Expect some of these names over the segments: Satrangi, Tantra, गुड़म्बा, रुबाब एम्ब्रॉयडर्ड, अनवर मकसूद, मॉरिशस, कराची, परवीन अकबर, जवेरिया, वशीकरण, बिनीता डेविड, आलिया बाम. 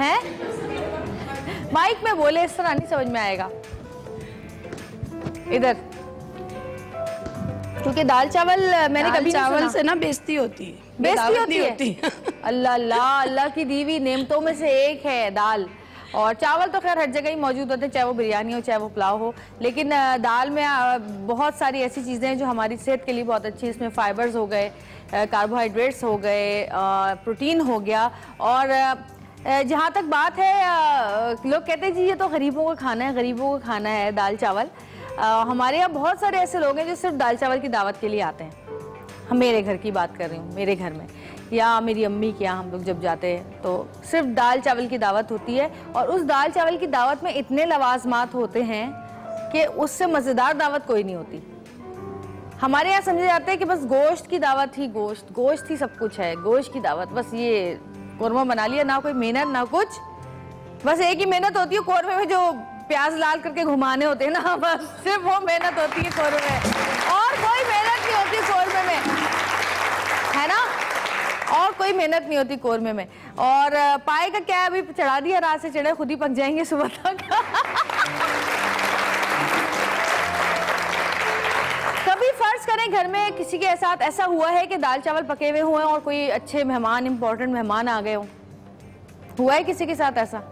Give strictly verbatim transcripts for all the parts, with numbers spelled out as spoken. हैं? माइक में बोले इस तरह नहीं समझ में आएगा। इधर क्योंकि दाल चावल मैंने दाल कभी चावल से ना बेइज्जती होती है, बेइज्जती होती है, होती है। अल्लाह अल्लाह अल्लाह की दी हुई नेमतों में से एक है दाल, और चावल तो खैर हर जगह ही मौजूद होते हैं, चाहे वो बिरयानी हो चाहे वो पुलाव हो, लेकिन दाल में बहुत सारी ऐसी चीज़ें हैं जो हमारी सेहत के लिए बहुत अच्छी है। इसमें फाइबर्स हो गए, कार्बोहाइड्रेट्स हो गए, प्रोटीन हो गया। और जहाँ तक बात है, लोग कहते हैं जी ये तो गरीबों का खाना है, गरीबों का खाना है दाल चावल। हमारे यहाँ बहुत सारे ऐसे लोग हैं जो सिर्फ दाल चावल की दावत के लिए आते हैं। हम मेरे घर की बात कर रही हूँ, मेरे घर में या मेरी अम्मी के यहाँ हम लोग जब जाते हैं तो सिर्फ दाल चावल की दावत होती है, और उस दाल चावल की दावत में इतने लवाजमात होते हैं कि उससे मज़ेदार दावत कोई नहीं होती। हमारे यहाँ समझे जाते हैं कि बस गोश्त की दावत ही, गोश्त गोश्त ही सब कुछ है, गोश्त की दावत, बस ये कौरमा बना लिया, ना कोई मेहनत ना कुछ, बस एक ही मेहनत होती है कौरमे में जो प्याज लाल करके घुमाने होते हैं ना, बस सिर्फ वो मेहनत होती है कौरमे में, और कोई मेहनत नहीं होती कौरमे में, है ना, और कोई मेहनत नहीं होती कौरमे में। और पाए का क्या है, अभी चढ़ा दिया, रात से चढ़े, खुद ही पक जाएंगे सुबह तक। कभी फर्ज करें घर में किसी के साथ ऐसा हुआ है कि दाल चावल पके हुए हुए हैं और कोई अच्छे मेहमान, इम्पोर्टेंट मेहमान आ गए हों, हुआ है किसी के साथ ऐसा,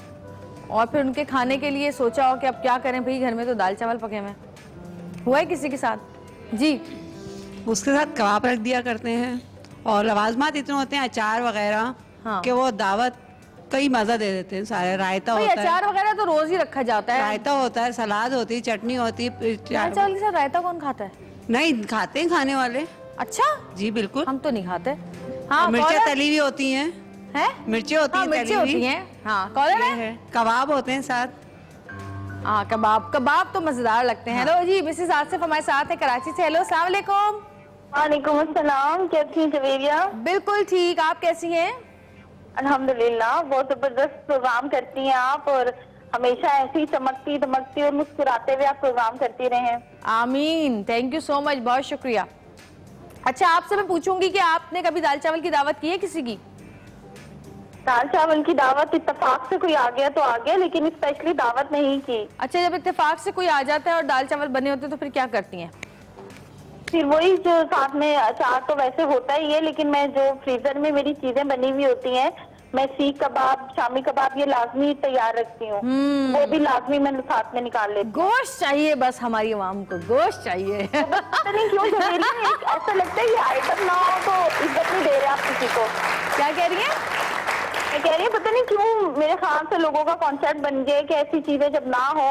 और फिर उनके खाने के लिए सोचा हो कि अब क्या करें भाई, घर में तो दाल चावल पके हुए, हुआ है किसी के साथ? जी, उसके साथ कबाब रख दिया करते हैं, और लवाजमात इतने होते हैं, अचार वगैरह, हाँ, कि वो दावत कई मज़ा दे देते हैं, सारे रायता होता है, अचार वगैरह तो रोज ही रखा जाता है, रायता होता है, सलाद होती है, चटनी होती है। दाल चावल के साथ रायता कौन खाता है? नहीं खाते हैं खाने वाले। अच्छा जी, बिल्कुल, हम तो नहीं खाते। हाँ, मिर्चें तली हुई होती हैं, मिर्ची होती हैं, मिर्ची होती हैं, हाँ, कॉलर है, कबाब होते हैं साथ, हाँ, कबाब, कबाब तो मजेदार लगते हैं। हेलो जी, मिसेस आसिफ हमारे साथ है कराची से। हेलो, अस्सलाम वालेकुम। वालेकुम अस्सलाम, कैसी हैं जवेरिया? बिल्कुल ठीक, आप कैसी हैं? अल्हम्दुलिल्लाह। बहुत जबरदस्त प्रोग्राम करती हैं आप, और हमेशा ऐसी चमकती दमकती और मुस्कुराते हुए आप प्रोग्राम करती रहे। आमीन, थैंक यू सो मच, बहुत शुक्रिया। अच्छा, आपसे मैं पूछूंगी कि आपने कभी दाल चावल की दावत की है किसी की? दाल चावल की दावत इत्तेफाक से कोई आ गया तो आ गया, लेकिन स्पेशली दावत नहीं की। अच्छा, जब इत्तेफाक से कोई आ जाता है और दाल चावल बने होते हैं तो फिर क्या करती हैं? फिर वही जो साथ में अचार तो वैसे होता ही है, लेकिन मैं जो फ्रीजर में मेरी चीजें बनी हुई होती हैं, मैं सीख कबाब, शामी कबाब, ये लाजमी तैयार रखती हूँ, वो भी लाजमी मैं साथ में निकाल लेती हूँ। गोश्त चाहिए बस हमारी आवाम को, गोश्त चाहिए। तो पता नहीं क्यों जवेरिया, ऐसा लगता है ये आइटम ना हो तो इज्जत नहीं दे रहे आप किसी को। क्या कह रही है? मैं कह रही हूँ पता नहीं क्यों मेरे ख्याल से लोगों का कॉन्सेप्ट बन गया कि ऐसी चीजें जब ना हो,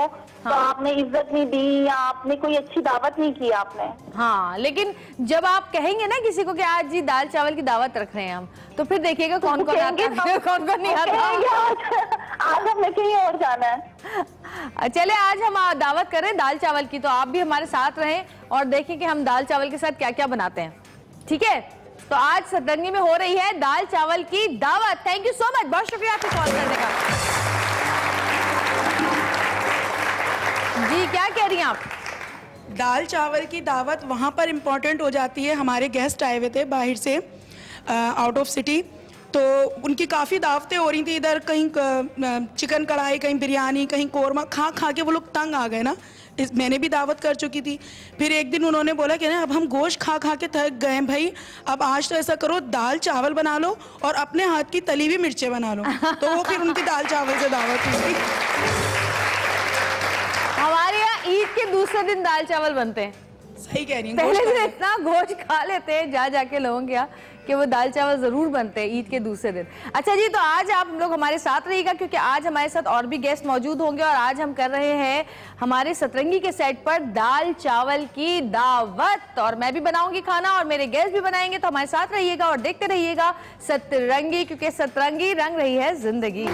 हाँ, तो आपने इज्जत नहीं दी या आपने कोई अच्छी दावत नहीं की आपने। हाँ, लेकिन जब आप कहेंगे ना किसी को कि आज जी दाल चावल की दावत रख रहे हैं हम, तो फिर देखिएगा कौन कौन आता है, कौन कौन नहीं आता। आज हमने कहीं और जाना है। चले, आज हम दावत करें दाल चावल की, तो आप भी हमारे साथ रहें और देखें कि हम दाल चावल के साथ क्या क्या बनाते हैं, ठीक है? तो आज सतरंगी में हो रही है दाल चावल की दावत। थैंक यू सो मच, बहुत शुक्रिया आपको कॉल करने का। जी, क्या कह रही हैं आप? दाल चावल की दावत वहाँ पर इम्पोर्टेंट हो जाती है, हमारे गेस्ट आए हुए थे बाहर से, आउट ऑफ सिटी, तो उनकी काफ़ी दावतें हो रही थी इधर, कहीं चिकन कढ़ाई, कहीं बिरयानी, कहीं कौरमा, खा खा के वो लोग तंग आ गए ना। इस मैंने भी दावत कर चुकी थी। फिर एक दिन उन्होंने बोला कि ना अब हम गोश्त खा खा के थक गए भाई, अब आज तो ऐसा करो दाल चावल बना लो और अपने हाथ की तली हुई मिर्चें बना लो। तो वो फिर उनकी दाल चावल से दावत हुई। हमारे यहाँ ईद के दूसरे दिन दाल चावल बनते हैं। सही कह रही हूँ, पहले दिन इतना गोश्त खा लेते हैं जा जाके लोगों के यहाँ कि वो दाल चावल ज़रूर बनते हैं ईद के दूसरे दिन। अच्छा जी, तो आज आप लोग हमारे साथ रहिएगा क्योंकि आज हमारे साथ और भी गेस्ट मौजूद होंगे, और आज हम कर रहे हैं हमारे सतरंगी के सेट पर दाल चावल की दावत, और मैं भी बनाऊंगी खाना और मेरे गेस्ट भी बनाएंगे, तो हमारे साथ रहिएगा और देखते रहिएगा सतरंगी, क्योंकि सतरंगी रंग रही है जिंदगी।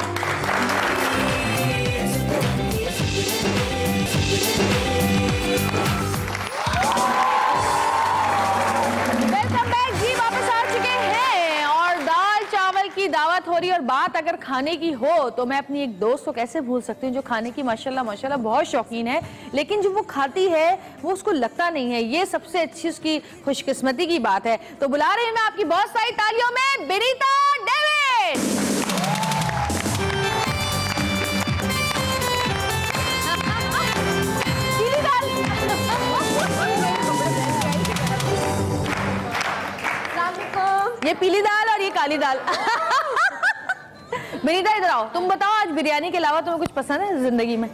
दावत हो रही, और बात अगर खाने की हो तो मैं अपनी एक दोस्त को कैसे भूल सकती हूँ जो खाने की माशाल्लाह माशाल्लाह बहुत शौकीन है, लेकिन जो वो खाती है वो उसको लगता नहीं है, ये सबसे अच्छी उसकी खुशकिस्मती की बात है। तो बुला रही हूँ मैं आपकी बहुत सारी तालियों में बिनीता डेविड। पीली दाल और ये काली दाल। बेटा इधर आओ, तुम बताओ आज बिरयानी के अलावा तुम्हें कुछ पसंद है जिंदगी में?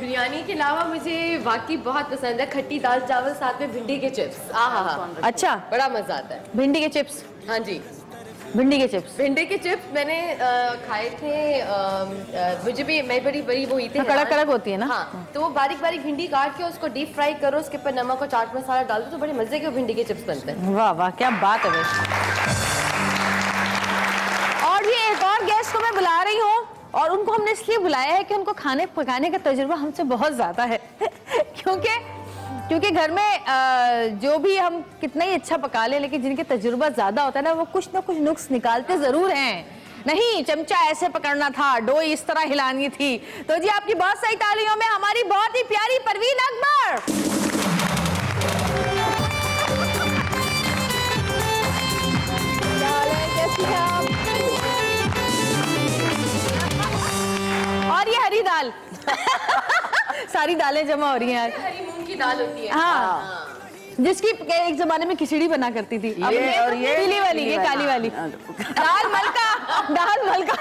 बिरयानी के अलावा मुझे वाकई बहुत पसंद है खट्टी दाल चावल साथ में भिंडी के चिप्स। आहा, अच्छा, बड़ा मजा आता है। भिंडी के चिप्स? हाँ जी, भिंडी के चिप्स। भिंडी के चिप्स मैंने खाए थे, आ, आ, मुझे भी, मैं बड़ी बड़ी वो इतनी कड़क कड़क होती है ना। हाँ, तो वो बारीक बारीक भिंडी काट के उसको डीप फ्राई करो, उसके ऊपर नमक और चाट मसाला डाल दो, तो बड़े मजे के भिंडी के चिप्स बनते हैं। वाह वाह, क्या बात है। और ये एक और गेस्ट को मैं बुला रही हूँ, और उनको हमने इसलिए बुलाया है कि उनको खाने पकाने का तजुर्बा हमसे बहुत ज़्यादा है। क्योंकि क्योंकि घर में जो भी हम कितना ही अच्छा पका ले, लेकिन जिनके तजुर्बा ज़्यादा होता है ना, वो कुछ ना कुछ नुक्स निकालते ज़रूर हैं। नहीं, चमचा ऐसे पकड़ना था, डोई इस तरह हिलानी थी। तो जी आपकी बहुत सही तालियों में हमारी बहुत ही प्यारी परवीन अकबर। और ये हरी दाल। सारी दालें जमा हो रही हैं। हरी मूंग की दाल होती है। हाँ, जिसकी एक जमाने में खिचड़ी बना करती थी। ये, ये और ये पीली वाली, ये काली वाली दाल मलका, दाल मलका।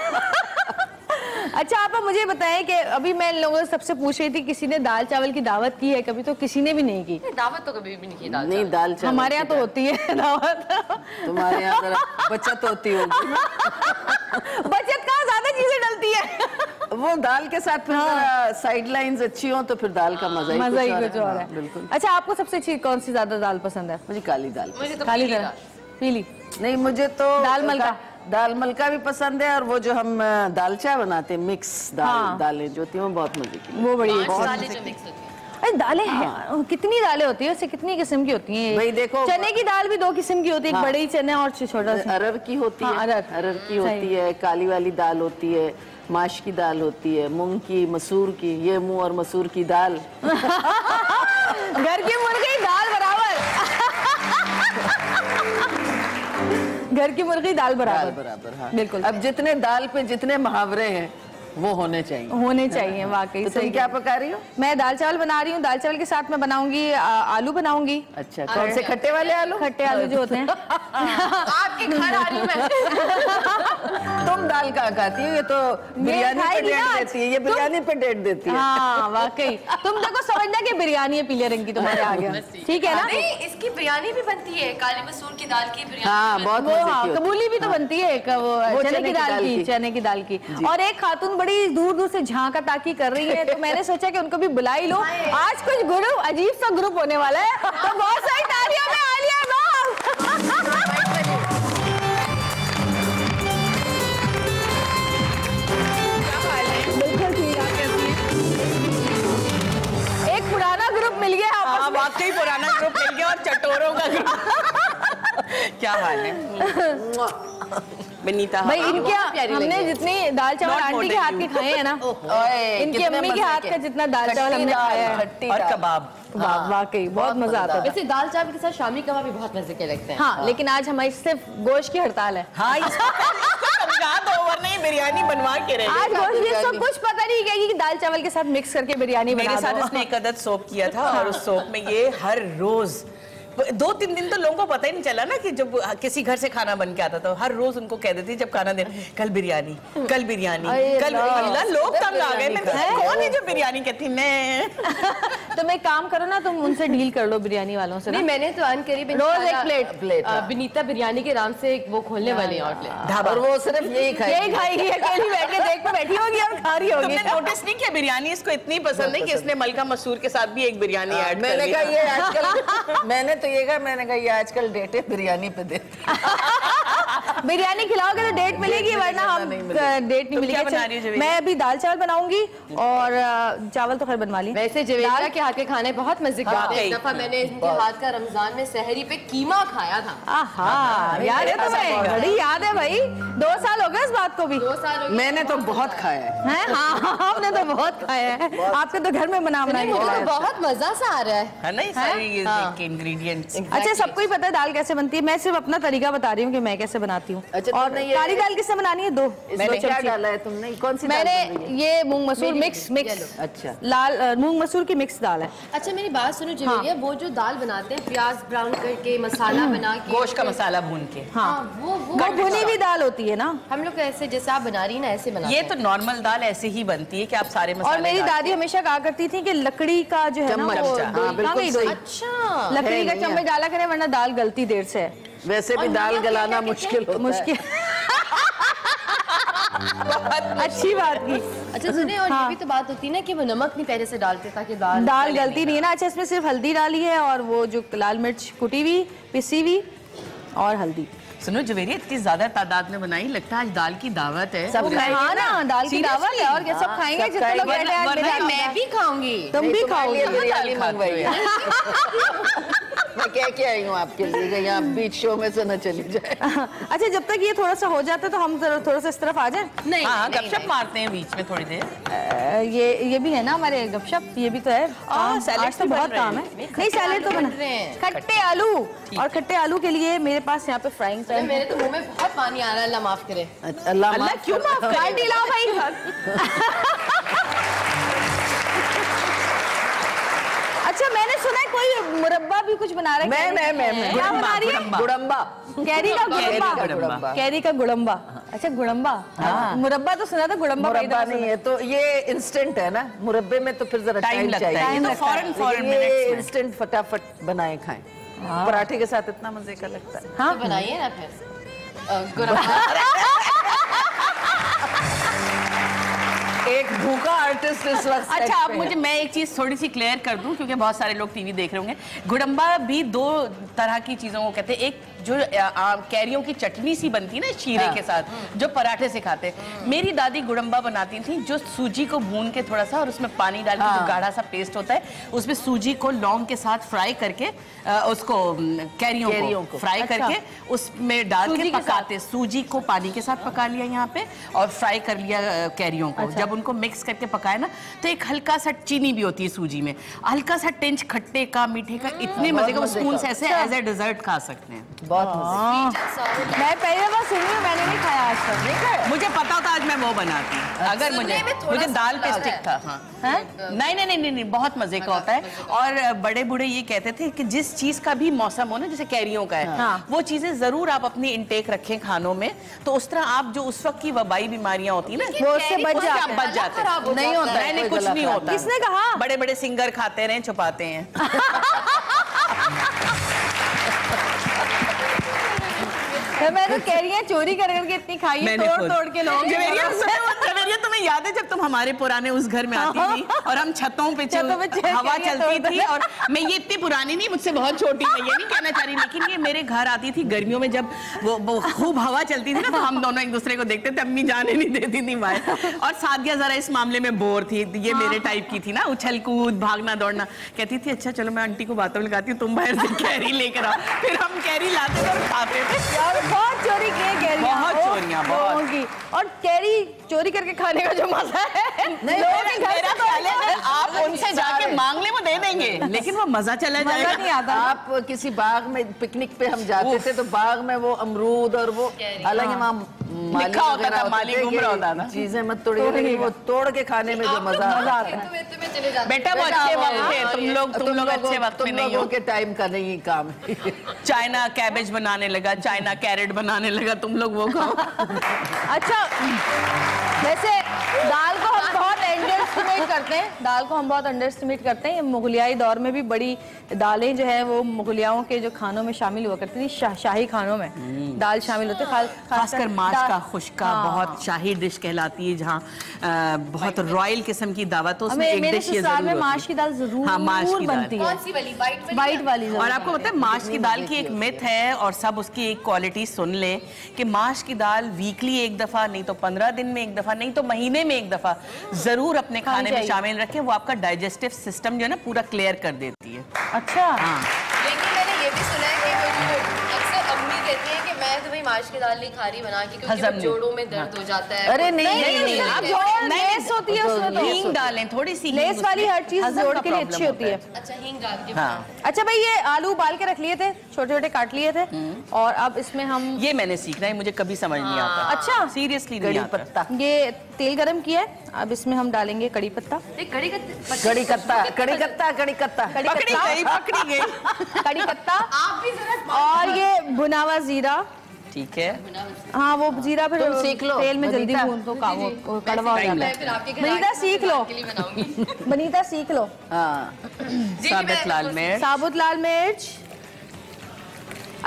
अच्छा आप मुझे बताएं कि अभी मैं लोगों से सबसे पूछ रही थी, किसी ने दाल चावल की दावत की है कभी? तो किसी ने भी नहीं की दावत। तो कभी भी नहीं की दाल नहीं दाल चावल। हमारे यहाँ तो होती है दावत, तुम्हारे यहाँ बचत होती होगी। बचत कहाँ, ज्यादा चीजें डलती है वो दाल के साथ। हाँ, साइड लाइंस अच्छी हो तो फिर दाल का मजा ही मजा ही कुछ और है। बिल्कुल। अच्छा आपको सबसे अच्छी कौन सी ज्यादा दाल पसंद है? मुझे काली दाल। मुझे तो काली दाल, पीली नहीं। मुझे तो दाल मलका, दाल मलका भी पसंद है, और वो जो हम दालचा बनाते हैं मिक्स दाल। हाँ, दालें जो होती हैं वो बहुत मजे की, वो बड़ी बहुत। अरे दालें हैं, कितनी दालें होती है उससे, कितनी किस्म की होती हैं भाई। देखो चने की दाल भी दो किस्म की होती है। हाँ, एक बड़े चने और छोटा अरहर की होती है। अरहर अरहर की होती है, काली वाली दाल होती है, माश की दाल होती है, मूंग की, मसूर की। ये मूंग और मसूर की दाल। घर की मुर्गी दाल बराबर। घर की मुर्गी दाल बराबर बराबर। हाँ बिल्कुल। अब जितने दाल पे जितने मुहावरे हैं वो होने चाहिए, होने चाहिए वाकई। तो सही। क्या पका रही हो? मैं दाल चावल बना रही हूँ। दाल चावल के साथ मैं बनाऊंगी आलू बनाऊंगी। अच्छा, कौन से? खट्टे वाले आलू? खट्टे आलू जो होते हैं। आपके घर आ रही हूं मैं। तुम दाल कहाँ खाती हो? ये तो बिरयानी पे डेट देती है, ये बिरयानी पे डेट देती है। हाँ वाकई, तुम देखो समझना की बिरयानी है पीले रंग की, तुम्हारे आ गया। ठीक है ना, इसकी बिरयानी भी बनती है काली मसूर की दाल की। हाँ बहुत, कबूली भी तो बनती है चने की दाल की, चने की दाल की। और एक खातून बड़ी दूर दूर से झांका ताकी कर रही है, तो मैंने सोचा कि उनको भी बुला ही लो। आज कुछ ग्रुप अजीब सा ग्रुप होने वाला है, तो बहुत सारी तालियों में आलिया बाम। एक पुराना ग्रुप मिल गया आपस में। वाकई पुराना ग्रुप मिल गया, और चटोरों का ग्रुप। क्या हाल है बनीता? भाई इनके हमने जितनी दाल चावल आंटी के हाथ के खाए हैं ना, इनकी अम्मी के हाथ का जितना दाल चावल हमने खाया है, और कबाब वाकई बहुत मजा आता है। वैसे दाल चावल के साथ शामी कबाब भी बहुत मजे के लगते हैं। हाँ लेकिन आज हमारी सिर्फ गोश्त की हड़ताल है। हाँ नहीं, बिरयानी बनवा के रहे आज गोश्त। कुछ पता नहीं क्या कि दाल चावल के साथ मिक्स करके बिरयानी बना दो। मेरे साथ इसने एक अदद सोप किया था, और उस सोप में ये हर रोज दो तीन दिन तो लोगों को पता ही नहीं चला ना, कि जब किसी घर से खाना बन के आता तो हर रोज उनको कह देती जब खाना दे, कल बिरयानी कल बिरयानी कल। अल्लाह लोग तंग आ गए। कौन है जो बिरयानी कहती मैं? तुम एक काम करो ना, तुम उनसे डील कर लो बिरयानी वालों से। नहीं मैंने तो अनकरीब रोज एक प्लेट प्लेट बिनीता बिरयानी के नाम से वो खोलने वाली है आउटलेट ढाबा, और वो सिर्फ यही खाएगी खाएगी अकेली बैठ के देख के बैठी होगी और खा रही होगी। नोटिस नहीं किया बिरयानी इसको इतनी पसंद है कि इसने मलका मसूर के साथ भी एक बिरयानी ऐड कर ली। मैंने कहा ये आजकल मैंने तो ये कहा मैंने कहा ये आजकल डेटे बिरयानी पे दे। बिरयानी खिलाओगे तो डेट मिलेगी, वरना हम डेट नहीं मिलेगी। मैं अभी दाल चावल बनाऊंगी, और चावल तो खैर बनवा ली। वैसे जवेरा के हाथ के खाने बहुत मजे के आते हैं। एक दफा मैंने इनके हाथ का रमजान में सहरी पे कीमा खाया था। आहा याद है तुम्हें? बड़ी याद है भाई, दो साल हो गए इस बात को भी। दो साल मैंने तो बहुत खाया है। आपने तो बहुत खाया है, आपके तो घर में बना बनाया। बहुत मजा सा आ रहा है। अच्छा सबको ही पता है दाल कैसे बनती है, मैं सिर्फ अपना तरीका बता रही हूँ की मैं कैसे बनाती हूँ। बनाती हूँ। अच्छा, और काली दाल किससे बनानी है? दो मैंने क्या डाला है तुमने? कौन सी? मैंने ये मूंग मसूर मिक्स मिक्स अच्छा लाल मूंग मसूर की मिक्स दाल है। अच्छा मेरी बात सुनो जवेरिया, वो जो दाल बनाते हैं प्याज ब्राउन करके मसाला बना के गोश्त का मसाला भून के, हाँ वो वो भुनी हुई दाल होती है ना, हम लोग ऐसे जैसे आप बना रही ना ऐसे बना। ये तो नॉर्मल दाल ऐसे ही बनती है कि आप सारे मसाले। और मेरी दादी हमेशा कहा करती थी कि लकड़ी का जो है ना वो, अच्छा लकड़ी का चम्मच डाला करें वरना दाल गलती देर से है। वैसे भी दाल गलाना मुश्किल मुश्किल अच्छी बात की। अच्छा सुने, और हाँ। ये भी तो बात होती है ना कि वो नमक नहीं पहले से डालते ताकि दाल दाल गलती नहीं है ना। अच्छा इसमें सिर्फ हल्दी डाली है और वो जो लाल मिर्च कुटी हुई पिसी हुई और हल्दी। सुनो जवेरिया, इतनी ज्यादा तादाद में बनाई, लगता है आज दाल की दावत है। सब खाएंगे ना, दाल की दावत है और क्या सब खाएंगे, जितने लोग बैठे हैं आज मैं भी खाऊंगी तुम भी खाओगे। मैं क्या क्या आई हूँ आपके लिए, आप बीच शो में से न चली जाए। अच्छा जब तक ये थोड़ा सा हो जाता है तो हम थोड़ा सा इस तरफ आ जाए। नहीं गपशप मारते हैं बीच में थोड़ी देर, ये ये भी है ना हमारे गपशप, ये भी तो है। आज तो बहुत काम है। नहीं सैलेड तो बन रहे हैं, खट्टे आलू, और खट्टे आलू के लिए मेरे पास यहाँ पे फ्राइंग पैन। मेरे तो मुँह में बहुत पानी आ रहा है, अल्लाह माफ करे। अल्लाह क्यों माफ करे, लाओ भाई। अच्छा मैंने सुना है कोई मुरब्बा भी कुछ बना रहा है। मैं मैं मैं मैं क्या बना रही है? गुड़म्बा, कैरी का गुड़म्बा, कैरी का गुड़म्बा। अच्छा गुड़म्बा, मुरब्बा तो सुना था, गुड़म्बा मुरब्बा नहीं है तो ये इंस्टेंट है ना, मुरब्बे में तो फिर जरा टाइम लगता है, फौरन फौरन इंस्टेंट फटाफट बनाए खाएं। पराठे के साथ इतना मजे का लगता है। हाँ बनाइए ना फिर, एक भूखा आर्टिस्ट इस वक्त। अच्छा आप मुझे, मैं एक चीज थोड़ी सी क्लियर कर दूं क्योंकि बहुत सारे लोग टीवी देख रहे होंगे। गुड़म्बा भी दो तरह की चीजों को कहते हैं, एक जो कैरियों की चटनी सी बनती है ना शीरे के साथ, जो पराठे से खाते हैं। मेरी दादी गुड़म्बा बनाती थी जो सूजी को भून के थोड़ा सा और उसमें पानी डाल के जो गाढ़ा सा पेस्ट होता है, उसमें सूजी को लौंग के साथ फ्राई करके उसको कैरियों को फ्राई करके उसमें डाल के पकाते, सूजी को पानी के साथ पका लिया यहाँ पे और फ्राई कर लिया कैरियों को। जब उनको मिक्स करके पकाए ना तो एक हल्का सा चीनी भी होती है सूजी में, हल्का सा टेंच खट्टे का मीठे का, इतने मजे का स्पून से ऐसे एज ए डिजर्ट खा सकते हैं। बहुत मजे, मैं पहली बार सुन रही हूं, मैंने नहीं खाया आज तक। मुझे पता था आज मैं वो बनाती हूं अगर मुझे मुझे दाल पे स्टिक था। हां नहीं नहीं नहीं नहीं बहुत मजे का होता है। और बड़े बूढ़े ये कहते थे कि जिस चीज का भी मौसम हो ना, जैसे कैरियों का है, वो चीजें जरूर आप अपनी इनटेक रखें खानों में, तो उस तरह आप जो उस वक्त की वबाई बीमारियां होती है ना उससे बच जाते हैं, बच जाते हैं। नहीं होता है, नहीं कुछ नहीं होता। किसने कहा? बड़े बड़े सिंगर खाते रहे छुपाते हैं। मैंने कैरियां चोरी कर करके इतनी खाई, तोड़ तोड़ के लोग। जवेरिया तुम्हें याद है जब तुम हमारे पुराने उस घर में आती थी और हम छतों पे हवा चलती थी, और मैं ये इतनी पुरानी नहीं, मुझसे बहुत छोटी मैं ये नहीं कहना चाह रही, लेकिन ये मेरे घर आती थी गर्मियों में जब वो खूब हवा चलती थी ना, तो हम दोनों एक दूसरे को देखते थे, अम्मी जाने नहीं देती थी बाहर। और सादिया जरा इस मामले में बोर थी, ये मेरे टाइप की थी ना, उछल कूद भागना दौड़ना, कहती थी अच्छा चलो मैं आंटी को बातों में लगाती हूँ, तुम बाहर से कैरी लेकर आओ, फिर हम कैरी लाते और खाते थे। बहुत चोरी किए कैरियां, बहुत चोरियां बहुत की, और कैरी चोरी करके खाने का जो मजा है नहीं, मेरा, मेरा तो है, आप उनसे जाके मांगने में दे देंगे लेकिन वो मजा चला जाएगा, नहीं आता। आप किसी बाग में पिकनिक पे हम जाते थे तो बाग में वो अमरूद और वो अलग वहाँ लिखा होता था, माली घूम रहा होता था, चीजें मत तोड़िए, लेकिन वो तोड़ के खाने में जो मजा आता। बेटा वो अच्छे वक्त थे, तुम लोग तुम लोग अच्छे वक्त में नहीं हो, के टाइम का नहीं काम। चाइना कैबेज बनाने लगा, चाइना कैरेट बनाने लगा, तुम लोग वो खाओ। अच्छा वैसे दाल को हम बहुत अंडरएस्टिमेट करते हैं, दाल को हम बहुत अंडरएस्टिमेट करते हैं। मुगलियाई दौर में भी बड़ी दालें जो है वो मुगलियाओं के जो खानों में शामिल हुआ करती थी, शा, शाही खानों में दाल शामिल होती है, खा, खासकर मांस का खुशका। हाँ। बहुत शाही डिश कहलाती है, जहाँ बहुत रॉयल किस्म की दावत हो, उसमें एक डिश ये जरूर में मांस की दाल जरूर बनती है। वाइट वाली। और आपको पता है मांस की दाल की एक मिथ है, और सब उसकी एक क्वालिटी सुन लें कि मांस की दाल वीकली एक दफा, नहीं तो पंद्रह दिन में एक दफा, नहीं तो महीने में एक दफा जरूर अपने खाने में शामिल रखें, वो आपका डाइजेस्टिव सिस्टम जो है ना पूरा क्लियर कर देती है। अच्छा हाँ। लेकिन मैंने ये भी सुना है कि वो जो अक्सर अम्मी कहती है कि मैं तो भाई माश की दाल खारी बना के, क्योंकि जोड़ों में दर्द हो जाता है। अरे नहीं, आप लेस होती है उसमें तो हींग डालें, थोड़ी सी लेस वाली हर चीज जोड़ के लिए अच्छी होती है। अच्छा हींग डाल के। अच्छा भाई ये आलू उबाल के रख लिए थे, छोटे छोटे काट लिए थे, और अब इसमें हम ये मैंने सीखना है, मुझे कभी समझ नहीं आता। अच्छा सीरियसली कड़ी पत्ता, ये तेल गरम किया है, अब इसमें हम डालेंगे कड़ी पत्ता। कड़ी पत्ता कड़ी पत्ता कड़ी पत्ता कड़ी पत्ता कड़ी पत्ता और ये भुना हुआ जीरा। ठीक है हाँ वो जीरा फिर सीख लो, तेल में जल्दी भून दो, कड़वा हो जाता है। बनीता सीख लो, बनीता सीख लो। साबुत लाल मिर्च, साबुत लाल मिर्च।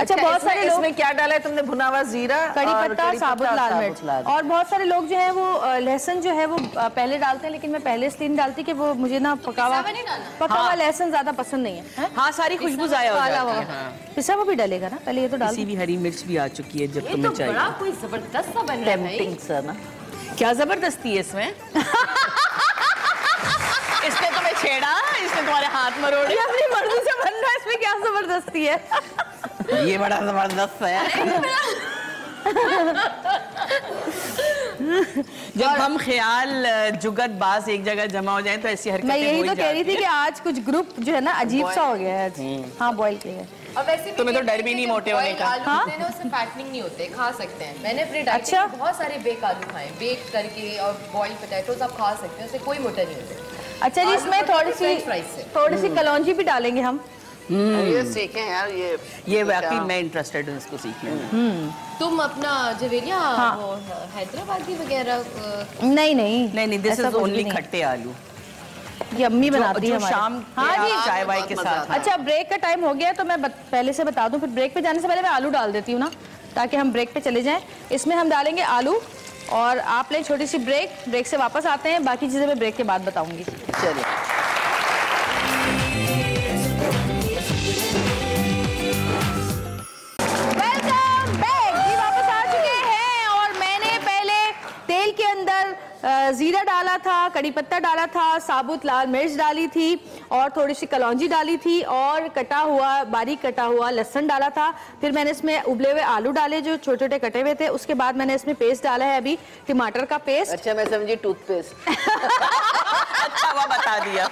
अच्छा बहुत सारे लोग, इसमें क्या डाला है तुमने? भुना हुआ जीरा, कड़ी पत्ता, साबुत लाल मिर्च। और बहुत सारे लोग जो है वो लहसुन जो है वो पहले डालते हैं, लेकिन मैं पहले इसलिए नहीं डालती कि वो मुझे ना पका हुआ पका हुआ लहसुन ज्यादा पसंद नहीं है। हाँ सारी खुशबू जाया हो जाती है। पिसा हुआ भी डालेगा ना पहले, ये तो डाल। हरी मिर्च भी आ चुकी है जब तुम्हें चाहिए। जबरदस्त बन रहा है, क्या जबरदस्ती है इसमें। इसने तुम्हें छेड़ा, इसने तुम्हारे हाथ मरोड़े, अपनी मर्जी से बन रहा है, इसमें क्या जबरदस्ती है। ये बड़ा जबरदस्त है। जब हम ख्याल जुगतबाज एक जगह जमा हो जाए तो ऐसी हरकतें। मैं यही तो कह रही थी कि आज कुछ ग्रुप जो है ना अजीब सा हो गया है। हाँ बॉयल के है। और वैसे भी तुम्हें तो डर भी नहीं मोटे होने का। आलू ना उससे फैटनिंग नहीं होते, खा सकते हैं। मैंने अपने डाइट में बहुत सारे बेक आलू खाए, बेक करके, और बॉइल्ड पोटैटोज आप खा सकते हैं, उससे कोई मोटा नहीं होते। अच्छा जी इसमें थोड़ी सी थोड़ी सी कलौंजी भी डालेंगे हम। ये सीखें यार, ये ये वाकई मैं इंटरेस्टेड हूँ इसको सीखने में। तुम अपना जवेलिया हैदराबादी वगैरह? नहीं नहीं नहीं नहीं, दिस इज ओनली खट्टे आलू, ये अम्मी बनाती है शाम चाय वाय के साथ। अच्छा ब्रेक का टाइम हो गया तो मैं पहले से बता दूँ, फिर ब्रेक पे जाने से पहले मैं आलू डाल देती हूँ ना, ताकि हम ब्रेक पे चले जाएँ। इसमें हम डालेंगे आलू, और आप ले छोटी सी ब्रेक, ब्रेक से वापस आते हैं, बाकी चीज़ें मैं ब्रेक के बाद बताऊँगी। चलिए जीरा डाला था, कड़ी पत्ता डाला था, साबुत लाल मिर्च डाली थी, और थोड़ी सी कलौंजी डाली थी, और कटा हुआ बारीक कटा हुआ लहसुन डाला था। फिर मैंने इसमें उबले हुए आलू डाले जो छोटे छोटे कटे हुए थे। उसके बाद मैंने इसमें पेस्ट डाला है, अभी टमाटर का पेस्ट। अच्छा मैं समझी टूथपेस्ट। अच्छा वो बता दिया।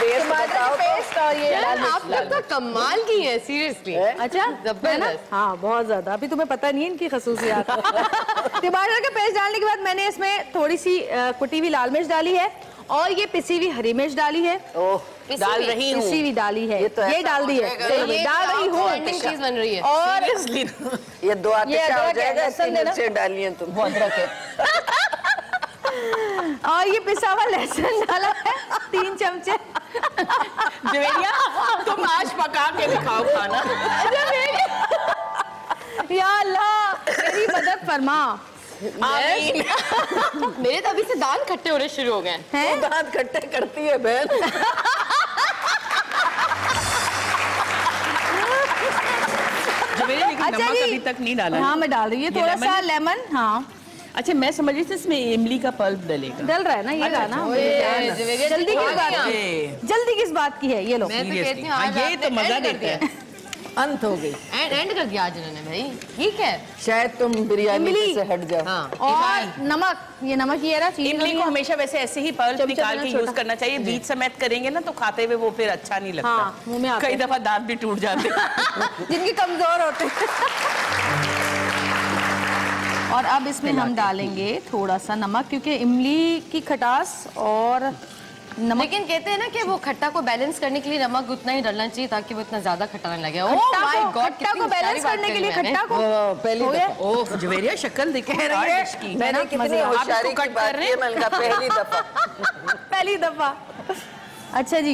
पेस्ट और ये आप लोग तो कमाल की है सीरियसली। अच्छा जबरदस्त। हाँ बहुत ज्यादा, अभी तुम्हें पता नहीं है इनकी खसूसियात। टमाटर का पेस्ट डालने के बाद मैंने इसमें थोड़ी सी कुटी हुई लाल मिर्च डाली है, और ये पिसी हुई हरी मिर्च डाली है। ओह डाल रही हूँ, पिसी हुई डाली है, ये, तो ये डाल दी है, डाल रही हूँ, चीज बन रही है। और ये दो आतिशा हो जाएगा, ऐसी मिर्चें डाली हैं तुम। और ये पिसा हुआ लहसुन डाला है, तीन चमचे। जवेलिया तुम आज पका के दिखाओ खाना। या अल्लाह मेरी मदद फरमा। आमीन। मेरे तभी से दांत खट्टे होने शुरू हो गए हैं। दांत खट्टे करती है बहन। जवेलिया लेकिन नमक अभी तक नहीं डाला। हाँ मैं डाल रही हूँ थोड़ा सा लेमन। हाँ अच्छा मैं समझ रही थी इसमें इमली का पल्प डलेगा, डल रहा है ना ये गाना। अच्छा, जल्दी किस बात की, जल्दी किस बात की है ये लोग। ये तो मजा देते हैं। अंत हो गई, एंड एंड कर दिया आज इन्होंने भाई। ठीक है शायद तुम बिरयानी से हट जाओ। हाँ। और नमक, ये नमक ये रहा। इमली को हमेशा वैसे ऐसे ही पल्प निकाल के यूज करना चाहिए, बीज समेत करेंगे ना तो खाते हुए वो फिर अच्छा नहीं लगता। हाँ, मुंह में कई दफा दांत भी टूट जाते हैं जिनके कमजोर होते हैं। और अब इसमें हम डालेंगे थोड़ा सा नमक, क्योंकि इमली की खटास और नमक। लेकिन कहते हैं ना कि वो खट्टा को बैलेंस करने के लिए नमक उतना ही डालना चाहिए, ताकि वो इतना ज्यादा खट्टा ना लगे। ओह माय गॉड, खट्टा को बैलेंस करने के लिए खट्टा को पहली दफा। ओह जवेलिया शक्ल दिखे इसकी, मैंने कितनी होशियारी की बात है, मैंने कहा पहली दफा पहली दफा। अच्छा जी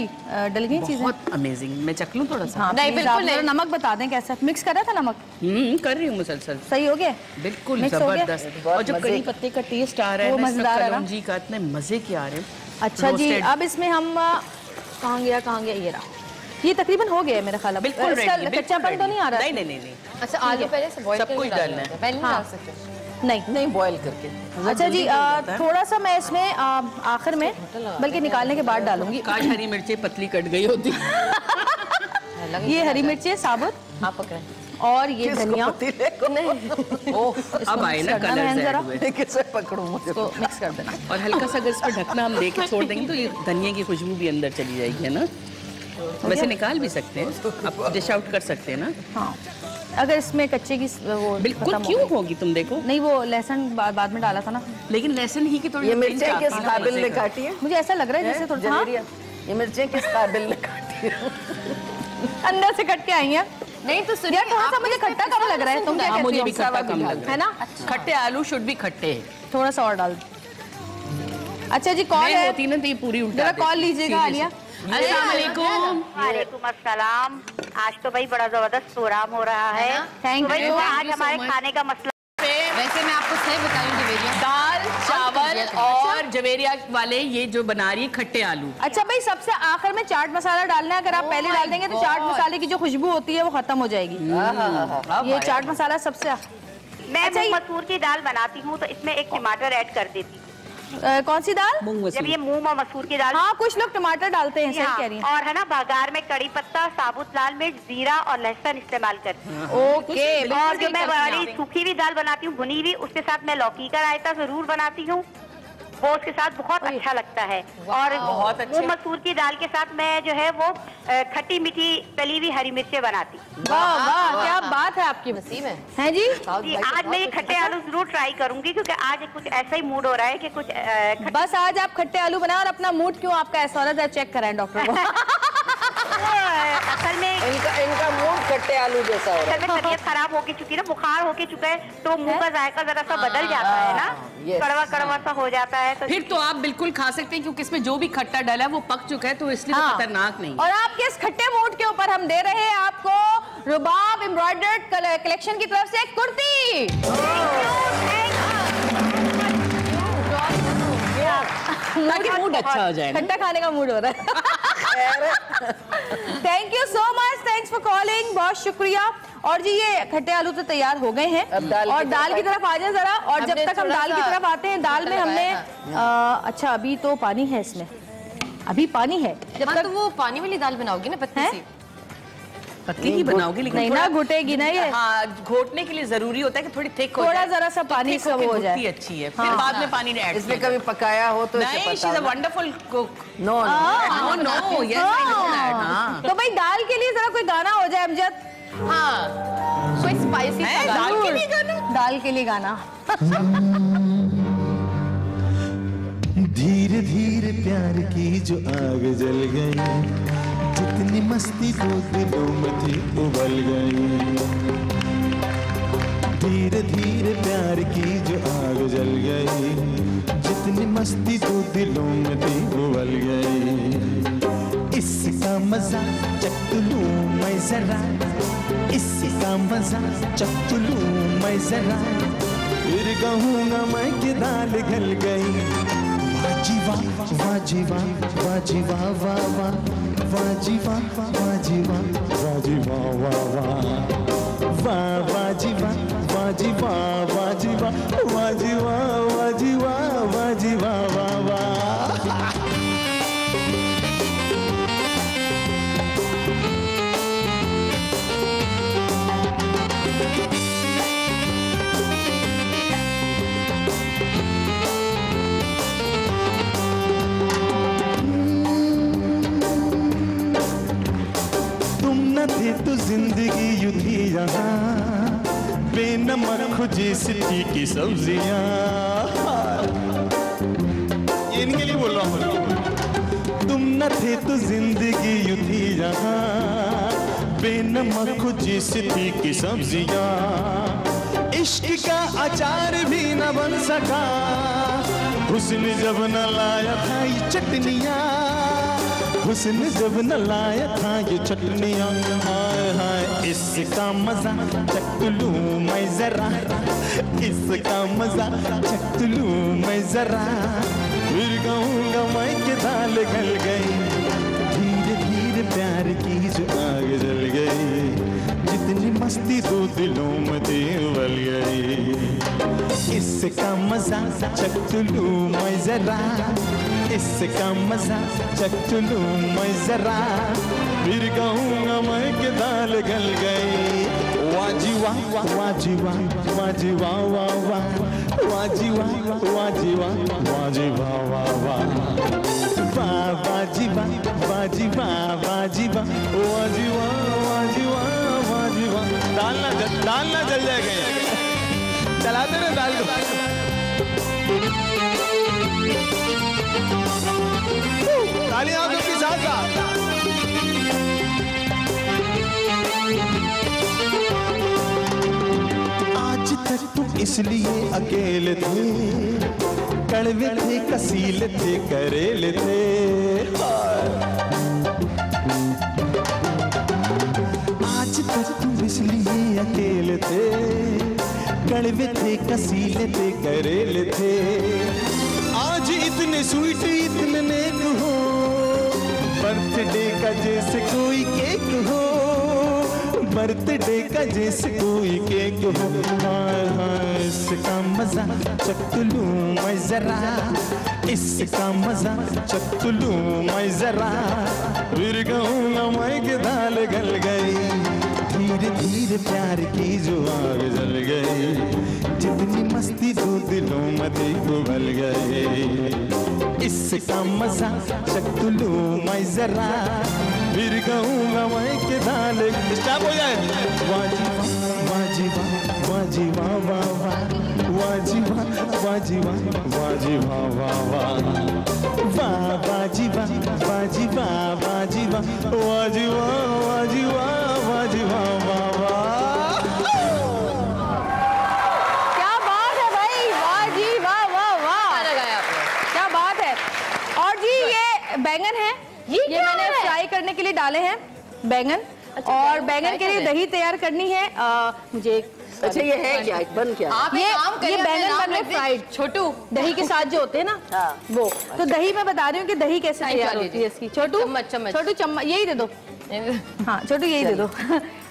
डल गई चीजें, बहुत अमेजिंग। मैं चख लूं थोड़ा सा? हाँ, नहीं बिल्कुल नहीं। नमक बता दें कैसा मिक्स करा था नमक? हम्म कर रही हूँ मुसलसल। सही हो गया बिल्कुल जबरदस्त। और जो कड़ी पत्ते का टेस्ट आ रहा है ना, मजेदार है जी का, इतने मजे के आ रहे हैं। अच्छा जी अब इसमें हम कहाँ गया कहाँ गया ये रहा, ये तकरीबन हो गया है मेरा ख्याल। बिल्कुल कच्चापन तो नहीं आ रहा? नहीं नहीं नहीं। अच्छा आलू पहले से बॉइल करके डालना है? पहले डाल सकते हैं? नहीं नहीं बॉईल करके। अच्छा जी आ, थोड़ा सा मैं इसमें आखिर में बल्कि निकालने के बाद डालूंगी। काश हरी मिर्चें पतली कट गई होती। ये हरी मिर्चें साबुत आप पकड़े। और ये धनिया नहीं। ओह, अब आए ना कलर में, किसे पकड़ूं? इसको मिक्स कर देना और हल्का सा अगर इस पर ढकना हम देके छोड़ देंगे तो ये धनिया की खुशबू भी अंदर चली जाएगी, है ना। वैसे निकाल भी सकते हैं, आप डिश आउट कर सकते हैं ना। हाँ, अगर इसमें कच्चे की वो बिल्कुल क्यों होगी, तुम देखो। नहीं, वो लहसुन बा, बाद में डाला था ना, लेकिन लहसुन ही की थोड़ी। ये मिर्चें किस काबिल ने काटी है, मुझे ऐसा लग रहा है जैसे थोड़ा। ये मिर्चें किस काबिल ने काटी है, अंदर से कट के आई हैं। नहीं तो सुनिया, थोड़ा सा मुझे खट्टा कम लग रहा है, तुम क्या कहती हो? मुझे भी खट्टा कम लग रहा है ना। खट्टे आलू शुड भी खट्टे, थोड़ा सा और डाल। अच्छा जी, कॉल है होती ना तो ये पूरी उल्टा कॉल लीजिएगा। आलिया, अस्सलाम वालेकुम। अस्सलाम। आज तो भाई बड़ा जबरदस्त प्रोग्राम हो रहा है। Thank you. आज हमारे खाने का मसला, वैसे मैं आपको सही बताऊंगी, दाल चावल और जवेरिया वाले ये जो बना रही है खट्टे आलू। अच्छा भाई, सबसे आखिर में चाट मसाला डालना है। अगर आप पहले डाल देंगे तो चाट मसाले की जो खुशबू होती है वो खत्म हो जाएगी। ये चाट मसाला सबसे। मैं मसूर की दाल बनाती हूँ तो इसमें एक टमाटर ऐड कर देती हूँ। Uh, कौन सी दाल? जब ये मूंग और मसूर की दाल। हाँ, कुछ लोग टमाटर डालते हैं, सही कह रही हैं। और है ना, बघार में कड़ी पत्ता, साबुत लाल मिर्च, जीरा और लहसुन इस्तेमाल करती हूँ। ओके। और जो मैं वाली सूखी भी दाल बनाती हूँ, भुनी हुई, उसके साथ मैं लौकी का रायता जरूर बनाती हूँ, वो उसके साथ बहुत अच्छा लगता है। और मूंग मसूर की दाल के साथ मैं जो है वो खट्टी मीठी तली हुई हरी मिर्चें बनाती हूँ। वाह वाह, क्या बात है आपकी। वसीम है जी, आज मैं ये खट्टे आलू जरूर ट्राई करूंगी क्योंकि आज कुछ ऐसा ही मूड हो रहा है कि कुछ खट... बस आज आप खट्टे आलू बनाओ और अपना मूड क्यों आपका ऐसा हो रहा है चेक कराएं डॉक्टर को। असल में इनका इनका मूड खट्टे आलू जैसा हो रहा है। असल में तबीयत खराब होके चुकी ना, बुखार होके चुका है तो मुँह का जायका जरा सा बदल जाता है ना, कड़वा कड़वा सा हो जाता है। तो फिर तो आप बिल्कुल खा सकते हैं क्योंकि इसमें जो भी खट्टा डाला है वो पक चुका है, तो इसलिए खतरनाक नहीं। और आपके इस खट्टे मूड के ऊपर हम दे रहे हैं आपको रुबाब एम्ब्रॉयडर्ड कलेक्शन की तरफ से एक कुर्ती। ताकि मूड अच्छा हो जाए, खट्टा खाने का मूड हो रहा है। Thank you so much, thanks for calling, बहुत शुक्रिया। और जी, ये खट्टे आलू तो तैयार हो गए हैं और दाल की तरफ आ जाए जरा। और जब तक हम दाल की तरफ आते हैं, दाल में हमने आ, अच्छा अभी तो पानी है इसमें, अभी पानी है। जब तक वो पानी वाली दाल बनाओगी ना, पता है पतली ही बनाओगी लेकिन नहीं ना घुटेगी ना ये। हाँ, घोटने के लिए जरूरी होता है कि थोड़ी थिक हो, थोड़ा जरा सा पानी सब हो जाए, अच्छी है। फिर बाद में पानी ऐड। इसने कभी पकाया हो तो नहीं, she is a wonderful cook. No no no, yes. तो भाई दाल के लिए जरा कोई गाना हो जाए अमजद। हाँ, कोई स्पाइसी दाल के लिए गाना, दाल के लिए गाना। धीरे धीरे प्यार की जो आग जल गई, जितनी मस्ती को दिलों में थी उबल गई। धीरे धीरे प्यार की जो आग जल गई, जितनी मस्ती को दिलों में थी उबल गई। इसका मजा चख लूं मैं जरा, इसका मजा चख लूं मैं जरा, फिर कहूँगा मैं कि दाल गल गई। वाजीवा वाजीवा वाजीवा वावा, वाजीवा वाजीवा वाजीवा वावा, वा वाजीवा वाजीवा वाजीवा वाजीवा वाजीवा वाजीवा वावा। तो जिंदगी यू थी यहाँ, बेनमक खुजी सिटी की सब्जियाँ। इनके लिए बोल रहा हूँ। तुम न थे तो जिंदगी यू थी यहाँ, बेनमक खुजी सिटी की सब्जियाँ। इश्क का अचार भी न बन सका, उसने जब न लाया था ये चटनियाँ, उसने जब न लाया था ये चटनियाँ। हाय हाय, इसका मजा चख लूं मैं जरा, इसका मजा चख लूं मैं जरा, फिर कहूँगा मैं कि दाल गल गई। धीरे धीरे प्यार की जो आग जल गई, जितनी मस्ती दो दिलों में थी उबल गई। इसका मजा चख लूं मैं जरा, इसका मजा चख लूं मैं जरा, फिर कहूँगा मैं कि दाल गल गई। wajiwa wajiwa wajiwa wa wa wajiwa wajiwa wajiwa wa wa wajiwa wajiwa wajiwa wajiwa wajiwa wajiwa दाल ना दाल ना जल जाएगा चलाते ना दाल तालियां आप लोग के साथ इसलिए अकेले थे कड़वे थे कसीले थे करेले थे आज तक तुम इसलिए अकेले थे कड़वे थे कसीले थे करेले थे आज इतने स्वीट इतने नेक हो बर्थडे का जैसे कोई केक हो बर्थडे का जैसे कोई केक हो हाय हाय इसका मजा चख लूं मैं जरा इसका मजा चख लूं मैं जरा फिर कहूँगा मैं कि दाल गल गई धीरे धीरे प्यार की जो आग जल गई जितनी मस्ती दो दिलों में थी वो गल गई इसका मजा चख लूं मैं जरा फिर कहूँगा मैं के दाल स्टाप हो जाए वाजिवा वाजिवा वाजिवा वावा वाजिवा वाजिवा वाजिवा वावा वा वाजिवा वाजिवा वाजिवा वाजिवा वाजिवा वाजिवा वावा क्या बात है भाई वाजिवा वावा गाना गाया आपने क्या बात है। और जी ये बैंगन है ये, ये मैंने फ्राई करने के लिए डाले हैं बैंगन अच्छा, और बैंगन के लिए दही तैयार करनी है आ, मुझे अच्छा ये है क्या बन क्या आप ये काम ये बैंगन बन रहे फ्राइड छोटू दही के साथ जो होते हैं ना वो तो दही मैं बता रही हूँ कि दही कैसे तैयार होती है इसकी छोटू छोटू चम्मच यही दे दो हाँ छोटू यही दे दो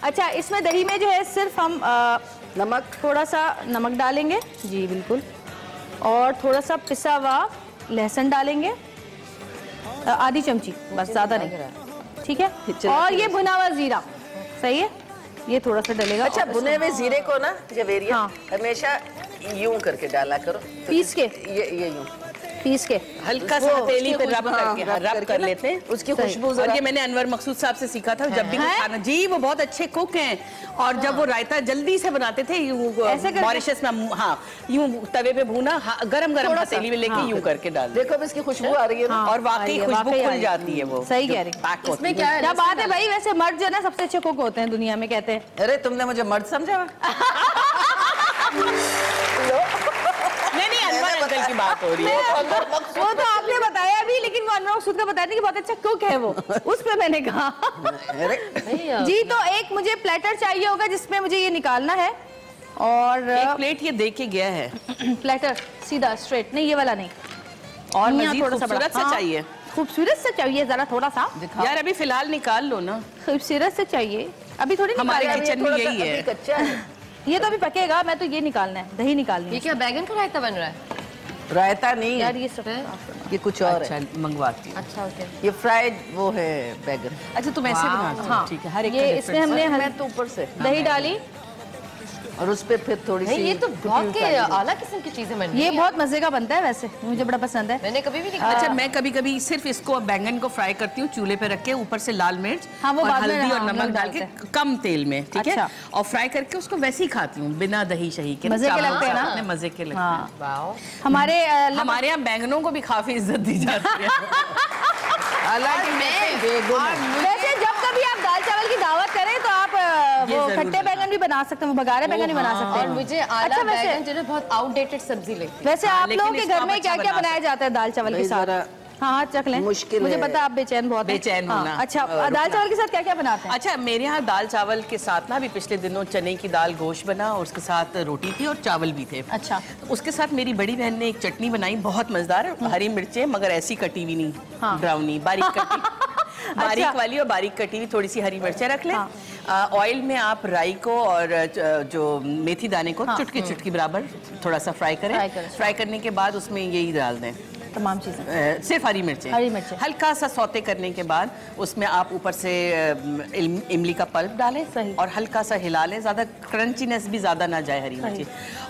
अच्छा इसमें दही में जो है सिर्फ हम नमक थोड़ा सा नमक डालेंगे जी बिल्कुल और थोड़ा सा पिसा हुआ लहसुन डालेंगे आधी चमची बस ज्यादा नहीं ठीक है और ये भुना हुआ जीरा सही है ये थोड़ा सा डलेगा अच्छा भुने हुए जीरे को ना जवेरिया हमेशा यूं करके डाला करो पीस के ये ये यूं पीस के हल्का सा तेली पे रब करके रब कर लेते हैं उसकी खुशबू और ये मैंने अनवर मकसूद साहब से सीखा था जब भी खाना जी वो बहुत अच्छे कुक हैं और जब वो रायता जल्दी से बनाते थे मॉरिशस में हाँ यूं तवे पे भूना गरम गरम तेली में लेके यूं करके डाल देखो इसकी खुशबू आ रही है और वाकई खुशबू खुल जाती है वो सही कह रही क्या बात है भाई वैसे मर्द जो है ना सबसे अच्छे कुक होते हैं दुनिया में कहते हैं अरे तुमने मुझे मर्द समझा की बात हो रही है वो तो आपने बताया भी लेकिन वो अनवर मकसूद का बताया नहीं कि बहुत अच्छा कुक है वो उस पर मैंने कहा जी तो एक मुझे प्लेटर चाहिए होगा जिसमें मुझे ये निकालना है और एक प्लेट ये देके गया है प्लेटर सीधा स्ट्रेट नहीं ये वाला नहीं और थोड़ा सा बड़ा सा चाहिए खूबसूरत से चाहिए जरा थोड़ा सा यार अभी फिलहाल निकाल लो ना खूबसूरत से चाहिए अभी थोड़ी हमारे किचन में यही है ये तो अभी पकेगा मैं तो ये निकालना है दही निकालनी है बैगन का रायता बन रहा है रायता नहीं यार ये सब ये कुछ और अच्छा, है मंगवाती हूं अच्छा ओके ये फ्राइड वो है बैगन अच्छा तुम ऐसे बनाती हो ठीक है हर एक ये इसमें हमने मैं तो ऊपर से दही डाली और उस पे फिर थोड़ी सी ये तो बहुत के आला किस्म की चीजें बन रही है ये बहुत मजे का बनता है वैसे मुझे बड़ा पसंद है मैंने कभी भी नहीं अच्छा मैं कभी-कभी सिर्फ इसको बैंगन को फ्राई करती हूँ चूल्हे पे रख के ऊपर से लाल मिर्च और हल्दी और नमक डाल के कम तेल में ठीक है और फ्राई करके उसको वैसे ही खाती हूँ बिना दही शही के मजे के लगते हैं ना मजे के लगते हैं हमारे हमारे यहाँ बैंगनों को भी काफी इज्जत दी जाती है वो खट्टे बैगन भी बना सकते हैं वो बघारे बैगन भी बना सकते हैं मुझे आला बैगन जो है बहुत आउटडेटेड सब्जी लगती है वैसे आप लोगों के घर में क्या क्या बनाया जाता है दाल चावल के साथ हाँ चख लें मुश्किल मुझे पता आप बेचैन बहुत बेचैन होना हाँ, अच्छा दाल चावल के साथ क्या क्या बनाते हैं अच्छा मेरे यहाँ दाल चावल के साथ ना अभी पिछले दिनों चने की दाल गोश्त बना और उसके साथ रोटी थी और चावल भी थे अच्छा उसके साथ मेरी बड़ी बहन ने एक चटनी बनाई बहुत मजेदार हरी मिर्चें मगर ऐसी कटी हुई नहीं ब्राउनी बारीक बारीक वाली और बारीक कटी हुई थोड़ी सी हरी मिर्चें रख लें ऑयल में आप राई को और जो मेथी दाने को हाँ, चुटकी चुटकी बराबर थोड़ा सा फ्राई करें फ्राई, करें। फ्राई करने के बाद उसमें यही डाल दें तमाम चीज़ें सिर्फ हरी मिर्चें। हरी मिर्चें हल्का सा सौते करने के बाद उसमें आप ऊपर से इमली का पल्प डालें सही और हल्का सा हिला लें, ज़्यादा क्रंचीनेस भी ज़्यादा ना जाए हरी मिर्ची।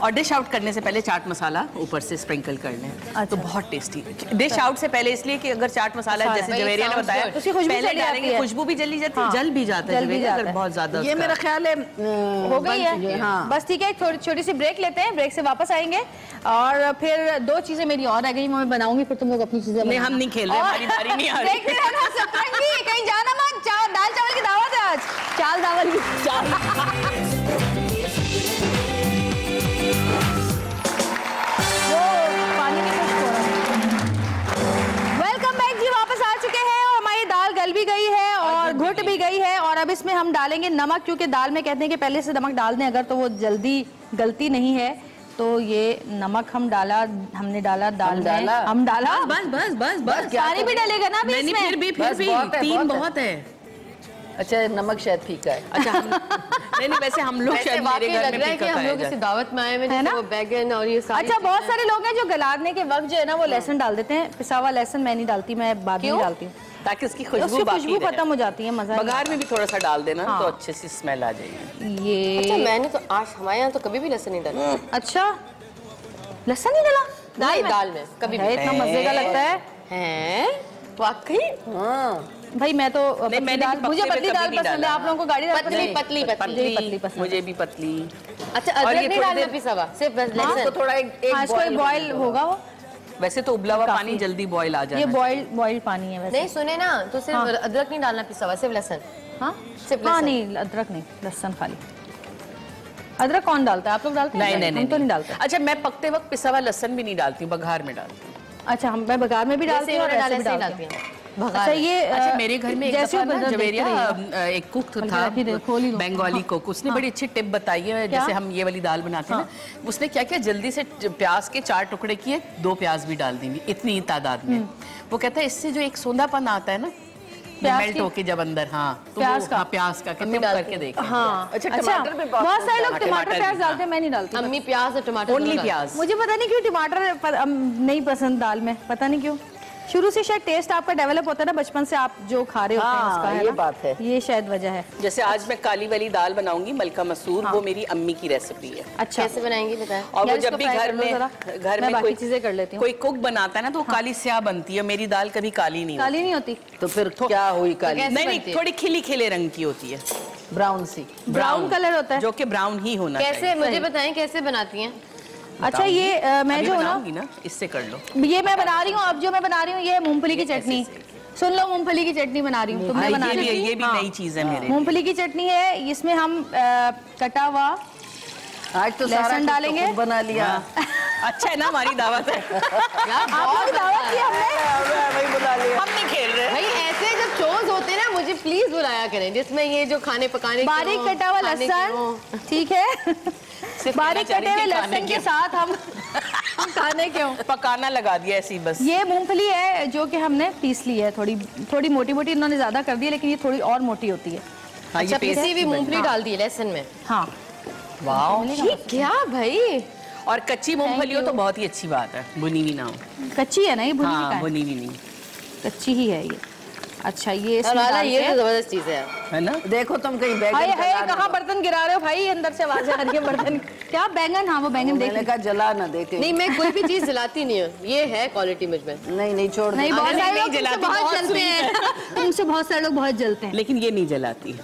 और डिश आउट करने से पहले चाट मसाला ऊपर से स्प्रिंकल कर लें। अच्छा। तो बहुत टेस्टी डिश आउट से पहले, इसलिए कि अगर चाट मसाला जैसे जवेरिया ने बताया पहले डालेंगे खुशबू भी जल्दी जाती है, जल भी जाता है बहुत ज़्यादा। ये मेरा ख्याल है हो गई है। बस ठीक है, एक छोटी सी ब्रेक लेते हैं, ब्रेक से वापस आएंगे और फिर दो चीज़ें मेरी और आ गई मैं बनाऊंगी, फिर तुम लोग अपनी चीजें। नहीं हम नहीं खेल रहे, हमारी बारी नहीं आ रही। सतरंगी कहीं जाना मत, चावल दाल चावल की दावत है आज, चाल दावल की पानी में कुछ हो रहा है। वेलकम बैक जी, वापस आ चुके हैं और हमारी दाल गल भी गई है और घुट भी गई है और अब इसमें हम डालेंगे नमक, क्योंकि दाल में कहते हैं कि पहले से नमक डाल दें अगर तो वो जल्दी गलती नहीं है। तो ये नमक हम डाला, हमने डाला दाल में, हम डाला बस बस बस बस सारी भी डालेगा ना भी इसमें, फिर भी फिर भी तीन बहुत है। अच्छा नमक शायद ठीक है। अच्छा हम, नहीं नहीं वैसे हम लोग शायद मेरे घर में ठीक है, हम लोग किसी दावत में आए हैं ना, वो बैगन और ये सारी। अच्छा बहुत सारे लोग हैं जो गलाने के वक्त जो है ना वो लहसुन डाल देते हैं, पिसा हुआ लहसुन मैं नहीं डालती, मैं बाद में डालती हूँ ताकि उसकी खुशबू खुशबू खत्म हो जाती है। मज़ा बघार में भी थोड़ा सा डाल देना। हाँ। तो अच्छे से स्मेल आ जाएगी ये। अच्छा मैंने तो आज हमारे यहाँ तो कभी भी लहसुन नहीं डाला। अच्छा लहसुन नहीं डाला दाल में? दाल में कभी भी। इतना मजे का लगता है हैं वाकई। हाँ भाई मैं तो मुझे पतली दाल पसंद है, आप लोगों को गाढ़ी दाल पतली पतली पतली पसंद, मुझे भी पतली। अच्छा अदरक नहीं डालना पिसा हुआ, सिर्फ लहसुन को थोड़ा एक बॉयल होगा, वैसे तो उबला हुआ पानी जल्दी बॉयल आ जाए। ये बॉयल बॉयल पानी है वैसे। नहीं सुने ना तो सिर्फ हाँ। अदरक नहीं डालना पिसा हुआ, सिर्फ लहसुन। हाँ सिर्फ हाँ नहीं अदरक नहीं, लहसुन खाली। अदरक कौन डालता है, आप लोग डालते हैं? नहीं नहीं, नहीं, तो नहीं डालते। अच्छा मैं पकते वक्त पिसा हुआ लहसुन भी नहीं डालती हूँ, बघार में डालती हूँ। अच्छा हम मैं बघार में भी डालती हूँ। अच्छा ये अच्छा मेरे घर में एक जवेरिया एक कुक था बंगाली कुक, उसने बड़ी अच्छी टिप बताई है। जैसे हम ये वाली दाल बनाते हैं ना, उसने क्या किया जल्दी से प्याज के चार टुकड़े किए, दो प्याज भी डाल देंगी इतनी तादाद में। वो कहता है इससे जो एक सोंधापन आता है ना मेल्ट होके जब अंदर, हाँ तो प्याज का प्याज का कितने करके देखें। हाँ अच्छा टमाटर भी बहुत सारे लोग टमाटर प्याज डालते हैं, मैं नहीं डालती। अम्मी प्याज और टमाटर ओनली प्याज, मुझे पता नहीं क्यों टमाटर नहीं पसंद दाल में, पता नहीं क्यों। शुरू से शायद टेस्ट आपका डेवलप होता है ना बचपन से, आप जो खा रहे होते हैं उसका है ये बात है, ये शायद वजह है। जैसे आज मैं काली वाली दाल बनाऊंगी मलका मसूर, वो मेरी अम्मी की रेसिपी है। अच्छा कैसे बनाएंगी बताएं? और वो जब भी घर में घर में कोई चीजें कर लेती हूँ, कोई कुक बनाता है ना तो काली स्याह बनती है, मेरी दाल कभी काली नहीं काली नहीं होती। तो फिर क्या हुई काली? नहीं नहीं थोड़ी खिली खिले रंग की होती है, ब्राउन सी ब्राउन कलर होता है जो की ब्राउन ही होना। कैसे मुझे बताएं कैसे बनाती है? अच्छा ये आ, मैं जो ना इससे कर लो, ये मैं बना रही हूँ। अब जो मैं बना रही हूँ ये मूंगफली की चटनी, सुन लो मूंगफली की चटनी बना रही हूँ। तुमने बना रही है ये भी नई चीज है मेरे। मूंगफली की चटनी है, इसमें हम आ, कटा हुआ आज तो लहसुन डालेंगे। बना लिया अच्छा है ना, हमारी दावत है, हम नहीं खेल रहे। शोज होते हैं ना, मुझे प्लीज बुलाया करें जिसमें ये जो खाने पकाने बारीक कटा हुआ लहसुन, ठीक है बारीक कटे हुए लहसुन के साथ हम खाने क्यों पकाना लगा दिया ऐसी बस। ये मूंगफली है जो कि हमने पीस ली है, थोड़ी थोड़ी मोटी मोटी इन्होंने ज्यादा कर दी है लेकिन ये थोड़ी और मोटी होती है। हाँ, अच्छा पीसी हुई मूंगफली डाल दी है लहसुन में। हाँ वाह ये क्या भाई, और कच्ची मूंगफली हो तो बहुत ही अच्छी बात है, भुनी भी ना हो। कच्ची है ना ये, भुनी भी नहीं कच्ची ही है ये। अच्छा ये इसमें ये तो जबरदस्त चीज है है ना। देखो तुम कहीं बैगन है, कहाँ बर्तन गिरा रहे हो भाई, अंदर से आवाज आ रही है बर्तन क्या बैगन? हाँ वो बैगन देखने का जला ना देते। नहीं मैं कोई भी चीज जलाती नहीं हूँ, ये है क्वालिटी मुझ में। नहीं नहीं छोड़ नहीं, बहुत सारे लोग बहुत जलते हैं, तुमसे बहुत सारे लोग बहुत जलते हैं लेकिन ये नहीं जलाती।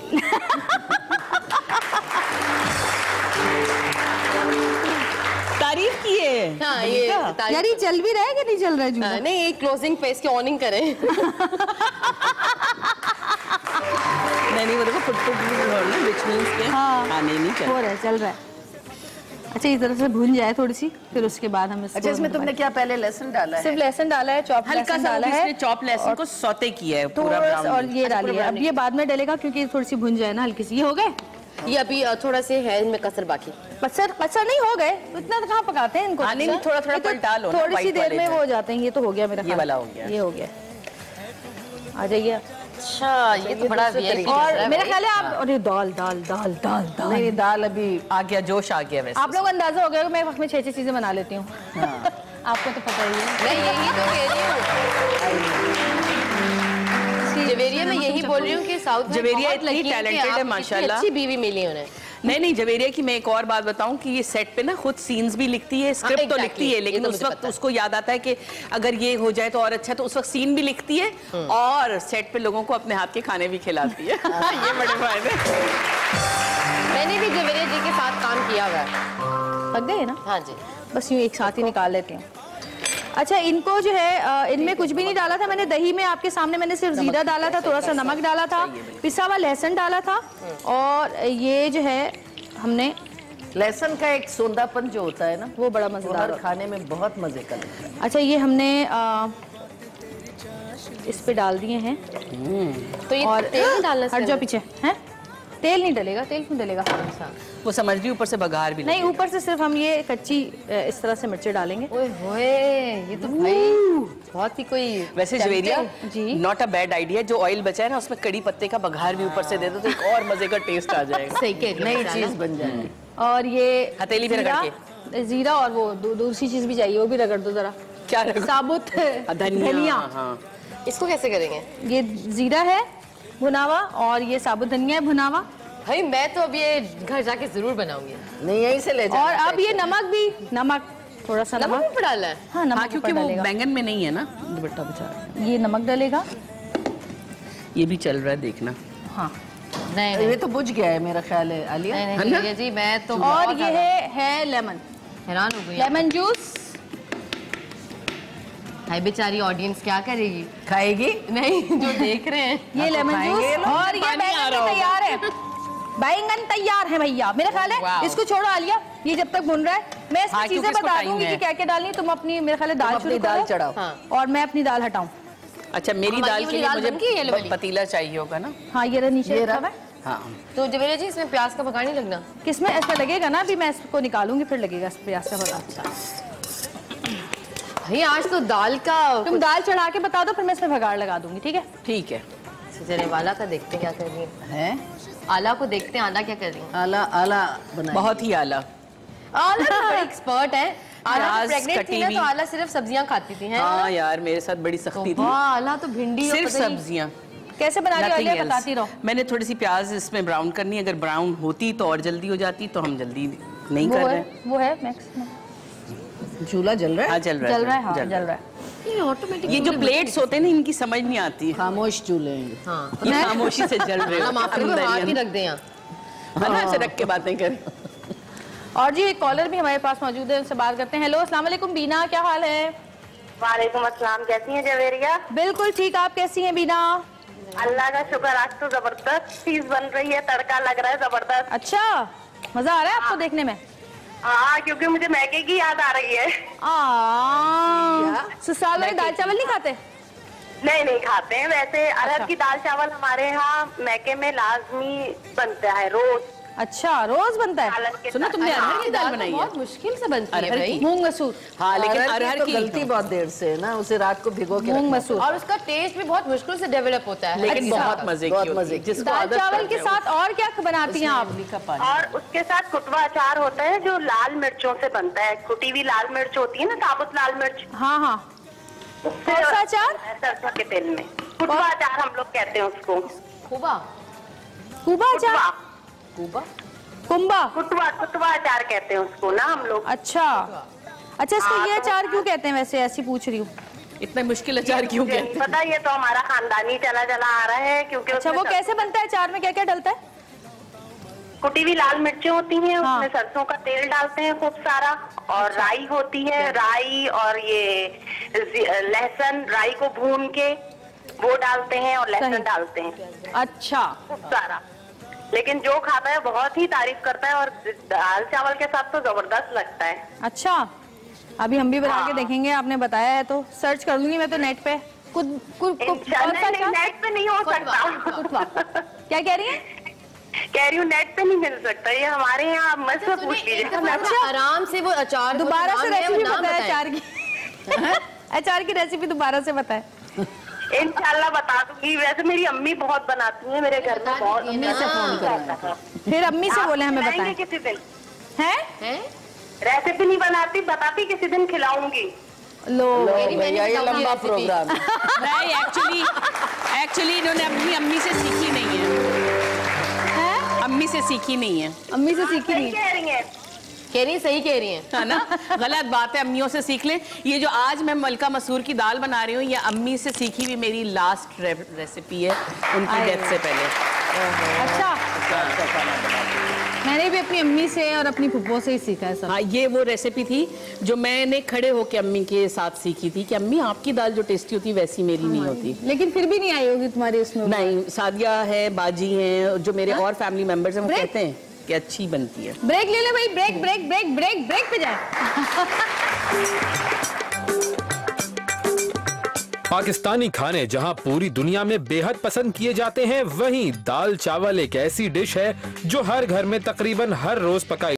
तारीफ की है हाँ, ये यार ये चल भी रहा है कि नहीं चल रहा है? हाँ, नहीं एक क्लोजिंग फेस की ऑनिंग करें। नहीं नहीं वो देखो फुटफुट विच मींस के हाँ नहीं नहीं चल रहा है चल रहा है। अच्छा इस तरह से भून जाए थोड़ी सी, फिर उसके बाद हम इसको। अच्छा इसमें तुमने क्या पहले लहसुन डाला है? सिर्फ लहसुन डाला है, चॉप हल्का सा डाला है, चॉप लहसुन को सौते किया है पूरा और ये डाली है। अब ये बाद में डालेगा क्योंकि थोड़ी सी भून जाए ना हल्की सी। ये हो गए, ये अभी थोड़ा से है इनमें कसर बाकी। कसर कसर नहीं हो गए, इतना तो कहाँ पकाते हैं इनको। नहीं थोड़ा थोड़ा पलटा लो, थोड़ी सी देर में वो हो जाते हैं। ये तो हो गया मेरा, ये वाला हो गया, ये हो गया। आ जाइए। अच्छा ये तो बड़ा वीआईपी और मेरा ख्याल है आप। अरे दाल दाल दाल दाल दाल मेरी दाल अभी आ गया, जोश आ गया। वैसे आप लोग अंदाजा हो गया मैं वक्त में छह छह चीजें बना लेती हूँ। आपको तो पता ही है। मैं यही तो कह रही हूँ, जवेरिया मैं यही बोल रही हूँ कि साउथ में जवेरिया इतनी टैलेंटेड है माशाल्लाह, अच्छी बीवी मिली उन्हें। नहीं नहीं जवेरिया की मैं एक और बात बताऊं कि ये सेट पे ना खुद सीन्स भी लिखती है, स्क्रिप्ट तो लिखती है, लेकिन उस वक्त उसको याद आता है कि अगर ये हो जाए तो और अच्छा, तो उस वक्त सीन भी लिखती है और सेट पे लोगों को अपने हाथ के खाने भी खिलाती है। ये बड़े फायदे। मैंने भी जवेरिया जी के साथ काम किया हुआ है। पक गए ना? हाँ जी, बस यूँ एक साथ ही निकाल लेते हैं। अच्छा, इनको जो है इनमें कुछ भी नहीं डाला था मैंने, दही में आपके सामने मैंने सिर्फ जीरा डाला था, थोड़ा सा नमक डाला था, पिसा हुआ लहसुन डाला था, और ये जो है हमने लहसुन का एक सोंधापन जो होता है ना वो बड़ा मजेदार खाने में बहुत मजे का लगता है। अच्छा, ये हमने आ, इस पे डाल दिए हैं। तो ये और तेल डालना हट जाओ पीछे है, तेल नहीं डलेगा, तेल क्यों डलेगा? वो समझ रही ऊपर से बघार भी नहीं, ऊपर से सिर्फ हम ये कच्ची इस तरह से मिर्चें डालेंगे। ओए होए, ये तो भाई बहुत ही कोई। वैसे जवेरिया ji not a bad idea, जो ऑयल बचा है ना उसमें कड़ी पत्ते का बघार भी ऊपर से दे दो तो एक और मजे का टेस्ट आ जाएगा। सही कह रही, नई चीज बन जाएगी। और ये हथेली पे रगड़ के जीरा और वो दूसरी चीज भी चाहिए वो भी रगड़ दो जरा। क्या रगड़? साबुत धनिया। इसको कैसे करेंगे? ये जीरा है भुनावा और ये साबुत धनिया है भुनावा। भाई मैं तो अब ये घर जाके जरूर बनाऊंगी। नहीं यहीं से ले जाओ। और अब ये नमक भी, नमक थोड़ा सा नमक ऊपर डाला है। हाँ नमक, हाँ, क्योंकि वो बैंगन में नहीं है ना दुपट्टा बचा। ये नमक डालेगा, ये भी चल रहा है देखना। हाँ नहीं, नहीं। ये तो बुझ गया है मेरा ख्याल है आलिया जी, मैं तो। और ये है लेमन, हैरान हो गई, लेमन जूस। बेचारी ऑडियंस क्या करेगी, खाएगी नहीं जो देख रहे हैं। ये लेमन जूस और ये बैंगन तैयार है, बैंगन तैयार है भैया। मेरा ख्याल है इसको छोड़ो आलिया, ये जब तक भुन रहा है मैं इसमें चीजें बता दूंगी कि क्या क्या डालनी। तुम अपनी मेरे ख्याल है दाल शुरू दाल चढ़ाओ और मैं अपनी दाल हटाऊं। अच्छा मेरी दाल के लिए मुझे पतीला चाहिए होगा ना? हाँ ये नीचे रखा है। हाँ तो जवेरिया जी इसमें प्याज का भगा नहीं लगना? किसमें ऐसा लगेगा ना, अभी मैं इसको निकालूंगी फिर लगेगा प्याज का भगा। भाई आज तो दाल का, तुम दाल चढ़ा के बता दो फिर मैं इसमें भगाड़ लगा दूंगी। ठीक है ठीक है। जरेवाला का देखते क्या कर रही है, आला को देखते हैं आला क्या कर रही है। आला आला बहुत ही आला, आला तो बड़ी एक्सपर्ट है। आला प्रेग्नेंट थी ना तो आला सिर्फ सब्जियां खाती थी। हाँ यार मेरे साथ बड़ी सख्ती थी। आला तो भिंडी सिर्फ सब्जियां कैसे बना रही हो बताती रहो। मैंने थोड़ी सी प्याज इसमें ब्राउन करनी, अगर ब्राउन होती तो और जल्दी हो जाती, तो हम जल्दी नहीं कर रहे। वो है मैक्सिमम झूला जल रहा है। हाँ, जल रहा है जल रहा है हाँ, जल रहा है। ये ऑटोमेटिक ये जो प्लेट्स होते हैं ना इनकी समझ नहीं आती। खामोश झूले हाँ। ये खामोशी से जल रहे हैं। हाथ ही रख दें यहाँ से, रख के बातें करें। और जी एक कॉलर भी हमारे पास मौजूद है, उनसे बात करते हैं। हेलो अस्सलाम वालेकुम बीना, क्या हाल है? वालेकुम अस्सलाम, कैसी हैं जवेरिया? बिल्कुल ठीक, आप कैसी हैं बीना? अल्लाह का शुक्र, आज तो जबरदस्त चीज बन रही है, तड़का लग रहा है जबरदस्त। अच्छा मजा आ रहा है आपको देखने में? हाँ क्योंकि मुझे मैगी की याद आ रही है। ससुराल में दाल चावल नहीं खाते? नहीं नहीं खाते हैं वैसे। अरहर अच्छा। की दाल चावल हमारे यहाँ मैके में लाजमी बनता है रोज। अच्छा रोज बनता है? सुना तुमने अरहर की दाल बनाई है? बहुत मुश्किल से बनती है भाई, मूंग मसूर। हाँ लेकिन अरहर की गलती बहुत देर से ना, उसे रात को भिगो के मूंग मसूर, और उसका टेस्ट भी बहुत मुश्किल से डेवलप होता है, लेकिन बहुत मजे की। दाल चावल के साथ और क्या बनाती हैं आप? और उसके साथ कुटवा अचार होता है जो लाल मिर्चों से बनता है, कुटी हुई लाल मिर्च होती है ना, साबुत लाल मिर्च। हाँ हाँ अचार सरसों के तेल में, कुटवा अचार हम लोग कहते हैं उसको। खूबा खूबा अचार, कुंबा कुंबा कुटवा कुटवा अचार कहते हैं उसको ना हम लोग। अच्छा अच्छा, इसको ये अचार क्यों कहते हैं वैसे, ऐसी पूछ रही हूँ? इतना मुश्किल अचार क्यों कहते हैं? पता ये तो हमारा खानदानी चला चला आ रहा है क्योंकि। अच्छा वो कैसे बनता है, अचार में क्या क्या डलता है? कुटी हुई लाल मिर्चें होती हैं, उसमें सरसों का तेल डालते हैं खूब सारा, और राई होती है, राई और ये लहसुन, राई को भून के वो डालते हैं और लहसुन डालते हैं। अच्छा खूब सारा, लेकिन जो खाता है बहुत ही तारीफ करता है, और दाल चावल के साथ तो जबरदस्त लगता है। अच्छा अभी हम भी बना हाँ। के देखेंगे, आपने बताया है तो सर्च कर लूंगी मैं तो नेट पे। कुछ नेट पे नहीं हो सकता। क्या कह रही है? कह रही हूँ नेट पे नहीं मिल सकता ये हमारे यहाँ, मत पूछ लीजिए आराम से। वो अचार दोबारा से रेसिपी बताए, अचार की अचार की रेसिपी दोबारा से बताए। इंशाल्लाह बता दूंगी। वैसे मेरी अम्मी बहुत बनाती है मेरे घर में, बहुत अम्मी से फोन करना। फिर अम्मी से बोले हमें बताएं किसी दिन। हैं रेसिपी नहीं बनाती, बताती किसी दिन खिलाऊंगी। लो वेरी मैनी लंबा प्रोग्राम नहीं एक्चुअली एक्चुअली इन्होंने अपनी अम्मी से सीखी नहीं है, है? अम्मी से सीखी नहीं है, अम्मी से सीखी नहीं है, कह रही है सही कह रही है, है ना गलत बात है, अम्मियों से सीख लें। ये जो आज मैं मलका मसूर की दाल बना रही हूँ ये अम्मी से सीखी हुई मेरी लास्ट रेसिपी है उनकी डेथ से पहले। अच्छा मैंने भी अपनी अम्मी से और अपनी फुप्पो से ही सीखा है सब। हाँ ये वो रेसिपी थी जो मैंने खड़े होकर अम्मी के साथ सीखी थी कि अम्मी आपकी दाल जो टेस्टी होती वैसी मेरी हाँ, नहीं होती। लेकिन फिर भी नहीं आई होगी तुम्हारी उसमें। नहीं सादिया है, बाजी हैं जो मेरे हाँ? और फैमिली मेंबर्स हैं वो कहते हैं कि अच्छी बनती है। ब्रेक ले ले भाई, break break break break break पे जाए। पाकिस्तानी खाने जहाँ पूरी दुनिया में बेहद पसंद किए जाते हैं, वहीं दाल चावल एक ऐसी डिश है जो हर घर में तकरीबन हर रोज पकाई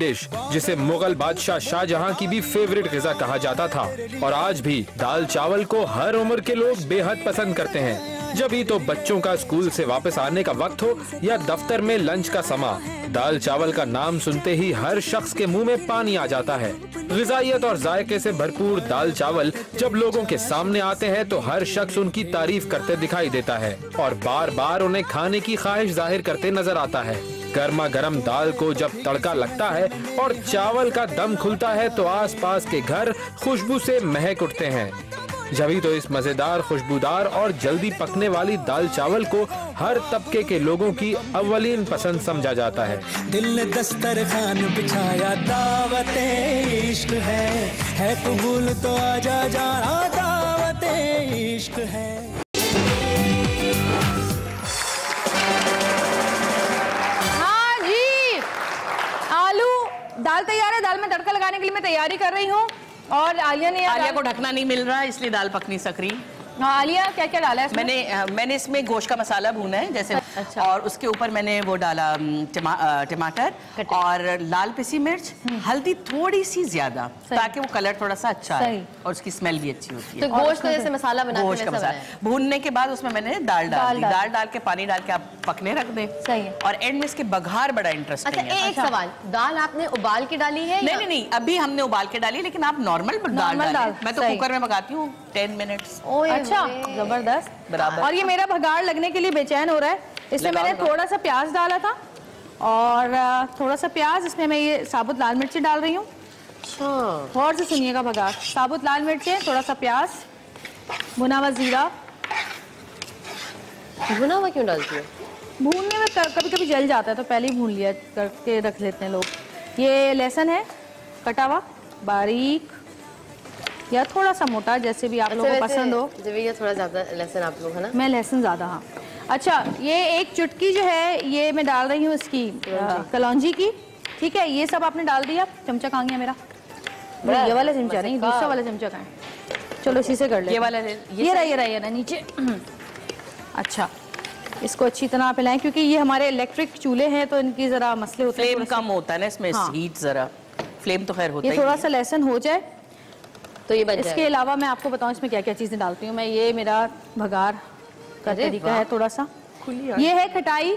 डिश जिसे मुगल बादशाह शाहजहां की भी फेवरेट ग़िज़ा कहा जाता था और आज भी दाल चावल को हर उम्र के लोग बेहद पसंद करते हैं। जब ही तो बच्चों का स्कूल से वापस आने का वक्त हो या दफ्तर में लंच का समा, दाल चावल का नाम सुनते ही हर शख्स के मुंह में पानी आ जाता है। ग़िज़ाइयत और जायके से भरपूर दाल चावल जब लोगों के सामने आते हैं तो हर शख्स उनकी तारीफ करते दिखाई देता है और बार बार उन्हें खाने की ख्वाहिश जाहिर करते नजर आता है। गर्मा गर्म दाल को जब तड़का लगता है और चावल का दम खुलता है तो आसपास के घर खुशबू से महक उठते हैं। जभी तो इस मजेदार खुशबूदार और जल्दी पकने वाली दाल चावल को हर तबके के लोगों की अव्वलीन पसंद समझा जाता है। दिल ने दस्तरखान बिछाया दावते इश्क है, है कबूल तो आजा जाना दावते इश्क है। दाल तैयार है, दाल में तड़का लगाने के लिए मैं तैयारी कर रही हूँ और आलिया ने आलिया को ढकना नहीं मिल रहा है इसलिए दाल पकनी सक रही। आलिया क्या क्या डाला है इसमें? मैंने मैंने इसमें गोश्त का मसाला भूना है जैसे। अच्छा। और उसके ऊपर मैंने वो डाला टिमा, टमाटर और लाल पिसी मिर्च, हल्दी थोड़ी सी ज्यादा ताकि वो कलर थोड़ा सा अच्छा है और उसकी स्मेल भी अच्छी होती है। तो गोश्त का जैसे मसाला बनाते हैं, गोश्त का मसाला भूनने के बाद उसमें मैंने दाल डाल दी, दाल डाल के पानी डाल के आप पकने रख दें। सही है। और एंड में इसके बघार बड़ा इंटरेस्टिंग है। एक सवाल, दाल आपने उबाल के डाली है? नहीं नहीं अभी हमने उबाल के डाली, लेकिन आप नॉर्मल दाल डाल, मैं तो कुकर में पकाती हूँ टेन मिनट्स। अच्छा जबरदस्त बराबर। और ये मेरा भगाड़ लगने के लिए बेचैन हो रहा है, इसमें मैंने थोड़ा सा प्याज डाला था और थोड़ा सा प्याज इसमें मैं ये साबुत लाल मिर्ची डाल रही हूँ। और से सुनिएगा भगाड़, साबुत लाल मिर्ची, थोड़ा सा प्याज, भुना हुआ जीरा। भुना हुआ क्यों डालती है? भूनने में कभी कभी जल जाता है तो पहले ही भून लिया करके रख लेते हैं लोग। ये लहसुन है कटा हुआ बारीक या थोड़ा सा मोटा, जैसे भी आप लोगों को पसंद हो। ये थोड़ा ज़्यादा लहसुन आप लोग, है ना? मैं लहसुन ज़्यादा, हाँ। अच्छा ये एक चुटकी जो है ये मैं डाल रही हूँ इसकी कलौंजी की। ठीक है ये सब आपने डाल दिया। चमचा कहाँ गया मेरा? ये वाला चमचा नहीं, दूसरा वाला चमचा कहाँ है? चलो इसी से कर ले। ये वाला ये रहा, ये रहा, ये रहा नीचे। अच्छा इसको अच्छी तरह पिलाएं क्योंकि ये हमारे इलेक्ट्रिक चूल्हे हैं तो इनकी ज़रा मसले होते हैं। फ्लेम कम होता है ना इसमें, हीट ज़रा फ्लेम तो खैर होता है। थोड़ा सा लहसुन हो जाए तो ये बन जाएगा। इसके अलावा मैं आपको बताऊं इसमें क्या क्या चीज़ें डालती हूँ मैं। ये मेरा भगार का तरीका है थोड़ा सा। ये है खटाई,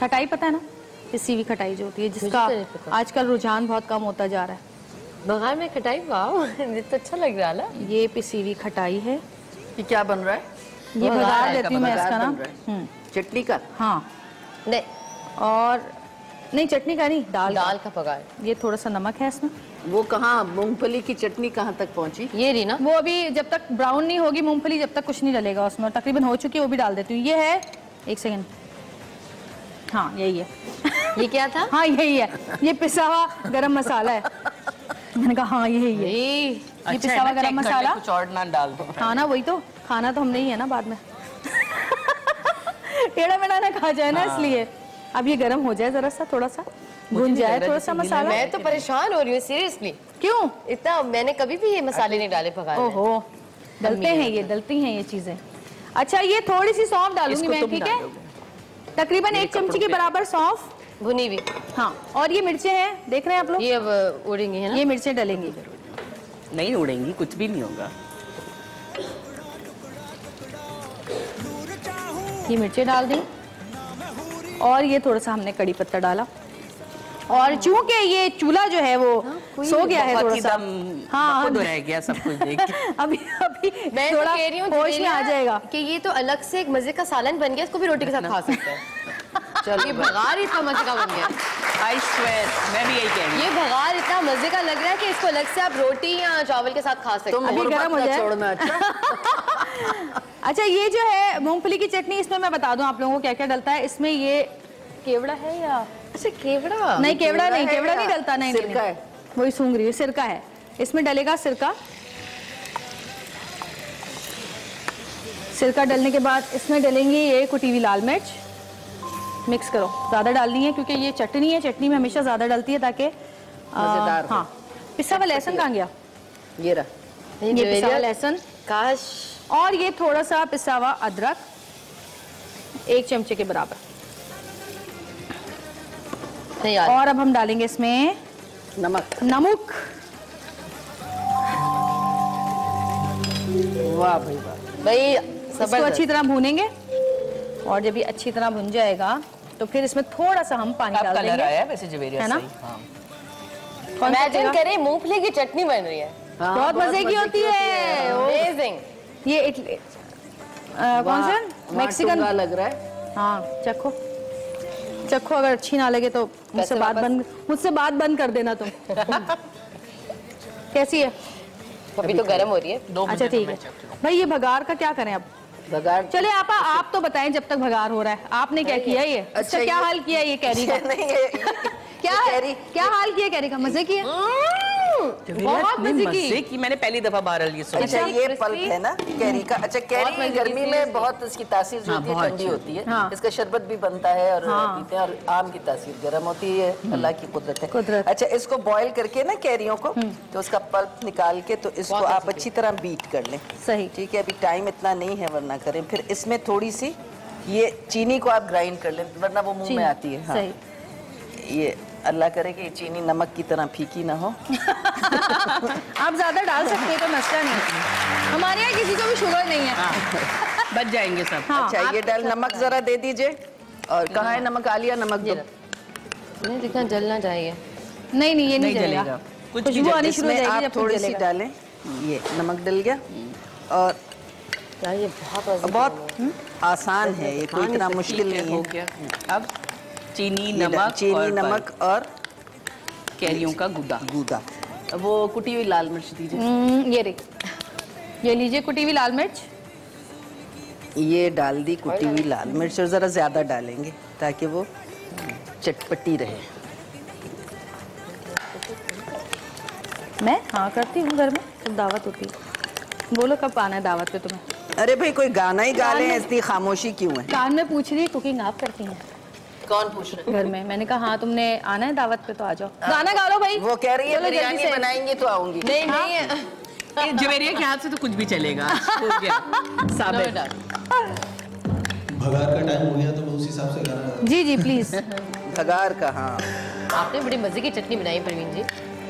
खटाई पता है ना, पिसी हुई खटाई जो होती है जिसका आजकल रुझान बहुत कम होता जा रहा है। भगार में खटाई, वाह तो अच्छा लग रहा है। ये पिसी हुई खटाई है। ये क्या बन रहा है? ये भगार लेती हूँ मैं इसका ना, चटनी का। हाँ नहीं, और नहीं चटनी का नहीं, दाल दाल का भगार। ये थोड़ा सा नमक है इसमें। वो कहाँ मूंगफली की चटनी कहाँ तक पहुँची? ये रही ना वो, अभी जब तक ब्राउन नहीं होगी मूंगफली जब तक कुछ नहीं डलेगा उसमें। तकरीबन हो चुकी है, वो भी डाल देती हूँ। ये है एक सेकंड, हाँ यही है। ये क्या था? हाँ यही है, ये पिसा हुआ गरम मसाला है। मैंने कहा हाँ यही है, ये पिसा हुआ गरम मसाला। कुछ और ना डाल दो। हाँ ना वही तो, खाना तो हमने ही है ना बाद में, टेढ़ा मेढ़ा ना खा जाए ना इसलिए। अब ये गर्म हो जाए जरा सा, थोड़ा सा भुन जाए थोड़ा सा मसाला। मैं तो परेशान हो रही हूँ सीरियसली। क्यों? इतना मैंने कभी भी ये मसाले नहीं डाले भगाने। ओहो डलते हैं ये, डलती हैं ये चीजें। अच्छा ये थोड़ी सी सौंफ डालूंगी मैं, ठीक है? तकरीबन एक चमची के बराबर सौंफ भुनी हुई। हाँ, और ये मिर्चें हैं, देख रहे हैं आप लोग, ये अब उड़ेंगी है ना? ये मिर्चें डलेंगी। नहीं उड़ेंगी, कुछ भी नहीं होगा। ये मिर्चें डाल दी और ये थोड़ा सा हमने कड़ी पत्ता डाला। और चूंकि ये चूल्हा जो है वो सो गया है थोड़ा सा, हाँ रह गया सब कुछ देख के। अभी अभी मैं थोड़ा कह रही हूँ होश में आ जाएगा कि ये तो अलग से एक मजे का सालन बन गया, इसको भी रोटी के साथ खा सकते हैं। चलिए, भगार इतना मजे का बन गया। आई स्वेयर, मैं भी यही कह रही हूँ, ये भगार इतना मजे का लग रहा है कि इसको अलग से आप रोटी या चावल के साथ खा सकते हो। अभी गर्म हो जाए। अच्छा, ये जो है मूंगफली की चटनी, इसमें मैं बता दूं आप लोगों को क्या क्या डलता है। इसमें ये केवड़ा है या अच्छा केवड़ा नहीं, केवड़ा नहीं, केवड़ा नहीं डलता, नहीं सिरका है, वही सूंघ रही है, सिरका है। इसमें डलेगा सिरका। सिरका डलने के बाद इसमें डलेंगी ये कुटी हुई लाल मिर्च। मिक्स करो, ज़्यादा डालनी है क्योंकि ये चटनी है, चटनी में हमेशा ज़्यादा डलती है ताकि मज़ेदार। हाँ, पिसा हुआ लहसुन कहाँ गया? ये रहा, ये पिसा हुआ लहसुन, काश। और ये थोड़ा सा पिसा हुआ अदरक, एक चमचे के बराबर। और अब हम डालेंगे इसमें नमक। नमक, वाह भाई वाह भाई। इसको अच्छी तरह भूनेंगे और जब ये अच्छी तरह भुन जाएगा तो फिर इसमें थोड़ा सा हम पानी डाल देंगे। आया वैसे जवेरिया है ना? हाँ। इमेजिन करें, मूंगफली की चटनी बन रही है। हाँ, बहुत मजे की होती है। अमेजिंग। ये इटली कौन सा मेक्सिकन लग रहा है। हाँ, चखो चखो, अगर अच्छी ना लगे तो मुझसे बात बंद मुझसे बात बंद कर देना तुम। कैसी है? अभी तो गर्म हो रही है। अच्छा ठीक है भाई, ये भगार का क्या करें अब? भगार, चले आपा आप तो बताएं जब तक भगार हो रहा है। आपने क्या किया ये? अच्छा, क्या हाल किया ये कैरी का? क्या क्या हाल किया कैरी का? मजे किया, बहुत मजे की। मैंने पहली दफा बहरहाल ये सोचा। अच्छा, ये पल्प है ना कैरी का? अच्छा, कैरी गर्मी में बहुत इसकी तासीर होती है, ठंडी होती है, इसका शरबत भी बनता है और पीते हैं। और आम की तासीर गर्म होती है, अल्लाह की कुदरत है। अच्छा, इसको बॉईल करके ना कैरियों को, तो उसका पल्प निकाल के तो इसको आप अच्छी तरह बीट कर लें। सही, ठीक है। अभी टाइम इतना नहीं है, वरना करें। फिर इसमें थोड़ी सी ये चीनी को आप ग्राइंड कर लें, वरना वो मुँह में आती है। ये अल्लाह करे कि चीनी नमक की तरह फीकी ना हो। आप ज़्यादा डाल सकते हैं, तो मसला नहीं। हमारे यहाँ किसी को भी शुगर नहीं है। हाँ। बच जाएंगे सब। हाँ, अच्छा, ये डाल नमक ज़रा दे दीजिए। और कहाँ है नमक? आलिया, नमक दो। नहीं, इतना जलना चाहिए। नहीं नहीं, ये नहीं जलेगा। खुशबू आनी शुरू हो जाएगी। आप थोड़ी सी डालें। ये नमक डल गया। और ये बहुत बहुत आसान है, ये कोई इतना मुश्किल नहीं है। अब चीनी, नमक, चीनी और नमक और कैरियों का गुदा। गुदा, वो कुटी हुई लाल मिर्च दीजिए। ये रे, ये लीजिए कुटी हुई लाल मिर्च। ये डाल दी कुटी हुई लाल मिर्च, और ज़रा ज़्यादा डालेंगे ताकि वो चटपटी रहे। मैं हाँ करती हूँ घर में, तो दावत होती। बोलो कब आना है दावत पे तुम्हें? अरे भाई, कोई गाना ही गा लें, इतनी खामोशी क्यों है? कान में पूछ रही है, कुकिंग आप करती हैं? कौन पूछ रहा है घर में? मैंने कहा हाँ, तुमने आना है दावत पे तो आ जाओ। गाना गा लो भाई। वो कह रही है बिरयानी बनाएंगे तो आऊंगी। नहीं नहीं, ये जवेरिया के हाथ से तो कुछ भी चलेगा। हो गया साबित। भगार का टाइम हो गया तो मैं उसी हिसाब से गाना। जी जी प्लीज। भगार का। हाँ, आपने बड़ी मजे की चटनी बनाई परवीन जी।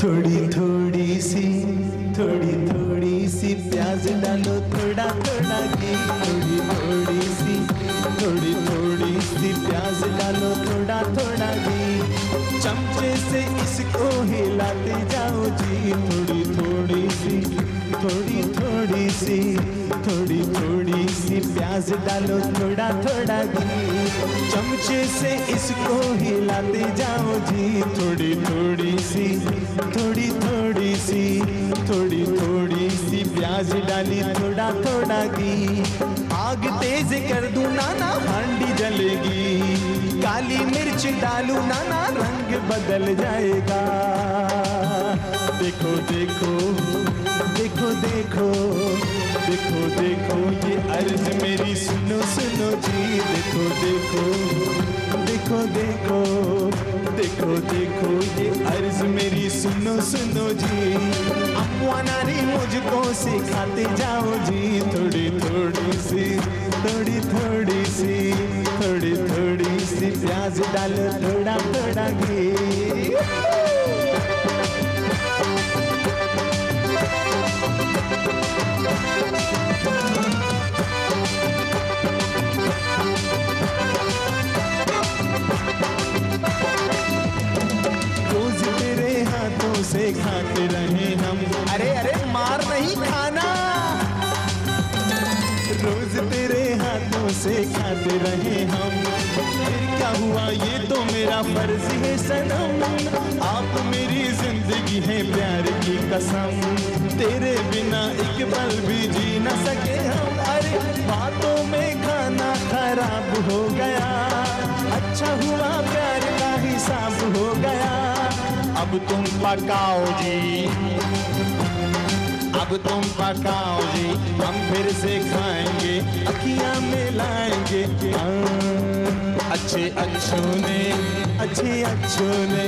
थोड़ी थोड़ी सी, थोड़ी थोड़ी सी प्याज डालो, थोड़ा थोड़ा घी। थोड़ी थोड़ी सी, थोड़ी थोड़ी सी प्याज डालो, थोड़ा थोड़ा घी। चमचे से इसको हिलाते जाओ जी। थोड़ी थोड़ी सी, थोड़ी थोड़ी सी, थोड़ी थोड़ी सी प्याज डालो, थोड़ा थोड़ा घी। चमचे से इसको हिलाते जाओ जी। थोड़ी थोड़ी सी, थोड़ी थोड़ी सी, थोड़ी थोड़ी सी प्याज डाली, थोड़ा थोड़ा घी। आग तेज कर दूं नाना, हांडी जलेगी। काली मिर्च डालूं नाना, रंग बदल जाएगा। देखो देखो, देखो देखो, देखो देखो, ये अर्ज मेरी सुनो सुनो जी। देखो देखो, देखो देखो, देखो देखो, ये अर्ज मेरी सुनो सुनो जी। अम्माना ने मुझको सिखाते जाओ जी। थोड़ी थोड़ी सी, थोड़ी थोड़ी सी, थोड़ी थोड़ी सी सी प्याज डाल थोड़ा थोड़ा घी, रोज तेरे हाथों से खाते रहे हम, अरे अरे मार नहीं खाना, रोज तेरे हाथों से खाते रहे हम, फिर क्या हुआ ये तो मेरा फर्ज है सनम, आप मेरी जिंदगी है प्यार की कसम, तेरे बिना एक पल भी जी न सके हम, अरे बातों में खाना खराब हो गया, अच्छा हुआ प्यार का हिसाब हो गया, अब तुम पकाओ जी, अब तुम पकाओ जी, हम फिर से खाएंगे अखियाँ मिलाएंगे, अच्छे अच्छों ने अच्छे अच्छों ने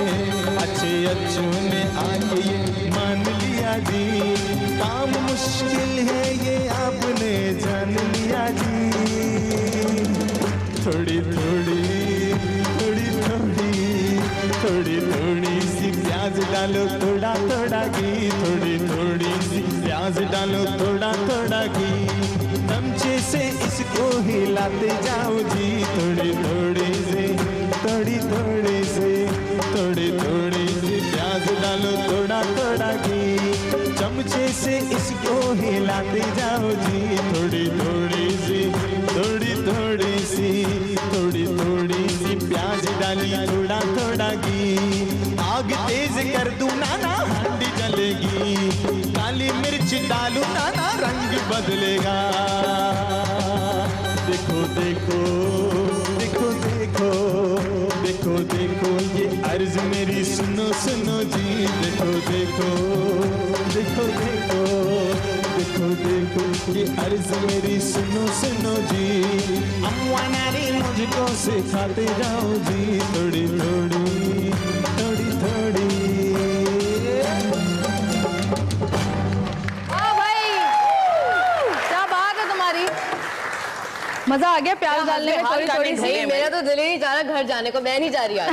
अच्छे अच्छों ने आके ये मान लिया जी, काम मुश्किल है ये आपने जान लिया जी, थोड़ी थोड़ी थोड़ी थोड़ी थोड़ी थोड़ी सी प्याज डालो थोड़ा थोड़ा घी, थोड़ी थोड़ी सी प्याज डालो थोड़ा थोड़ा घी, चमचे से इसको हिलाते जाओ जी, थोड़ी थोड़ी से थोड़ी थोड़ी से थोड़ी थोड़ी सी प्याज डालो थोड़ा थोड़ा घी, चमचे से इसको हिलाते जाओ जी, थोड़ी थोड़ी सी थोड़ी थोड़ी सी थोड़ी थोड़ी सी प्याज डाली थोड़ा थोड़ा घी, आग तेज कर दूं ना ना हंडी जलेगी, काली मिर्च डालू ना ना रंग बदलेगा, देखो देखो देखो देखो देखो देखो ये अर्ज मेरी सुनो सुनो जी, देखो देखो देखो देखो देखो देखो ये अर्ज मेरी सुनो सुनो जी, अम्मा नारी मुझको सिखाते जाओ जी, थोड़ी थोड़ी थोड़ी थोड़ी। मजा आ गया प्याज डालने में, थोड़ी थोड़ी सही, मेरा तो दिल ही नहीं जा रहा घर जाने को, मैं नहीं जा रही यार।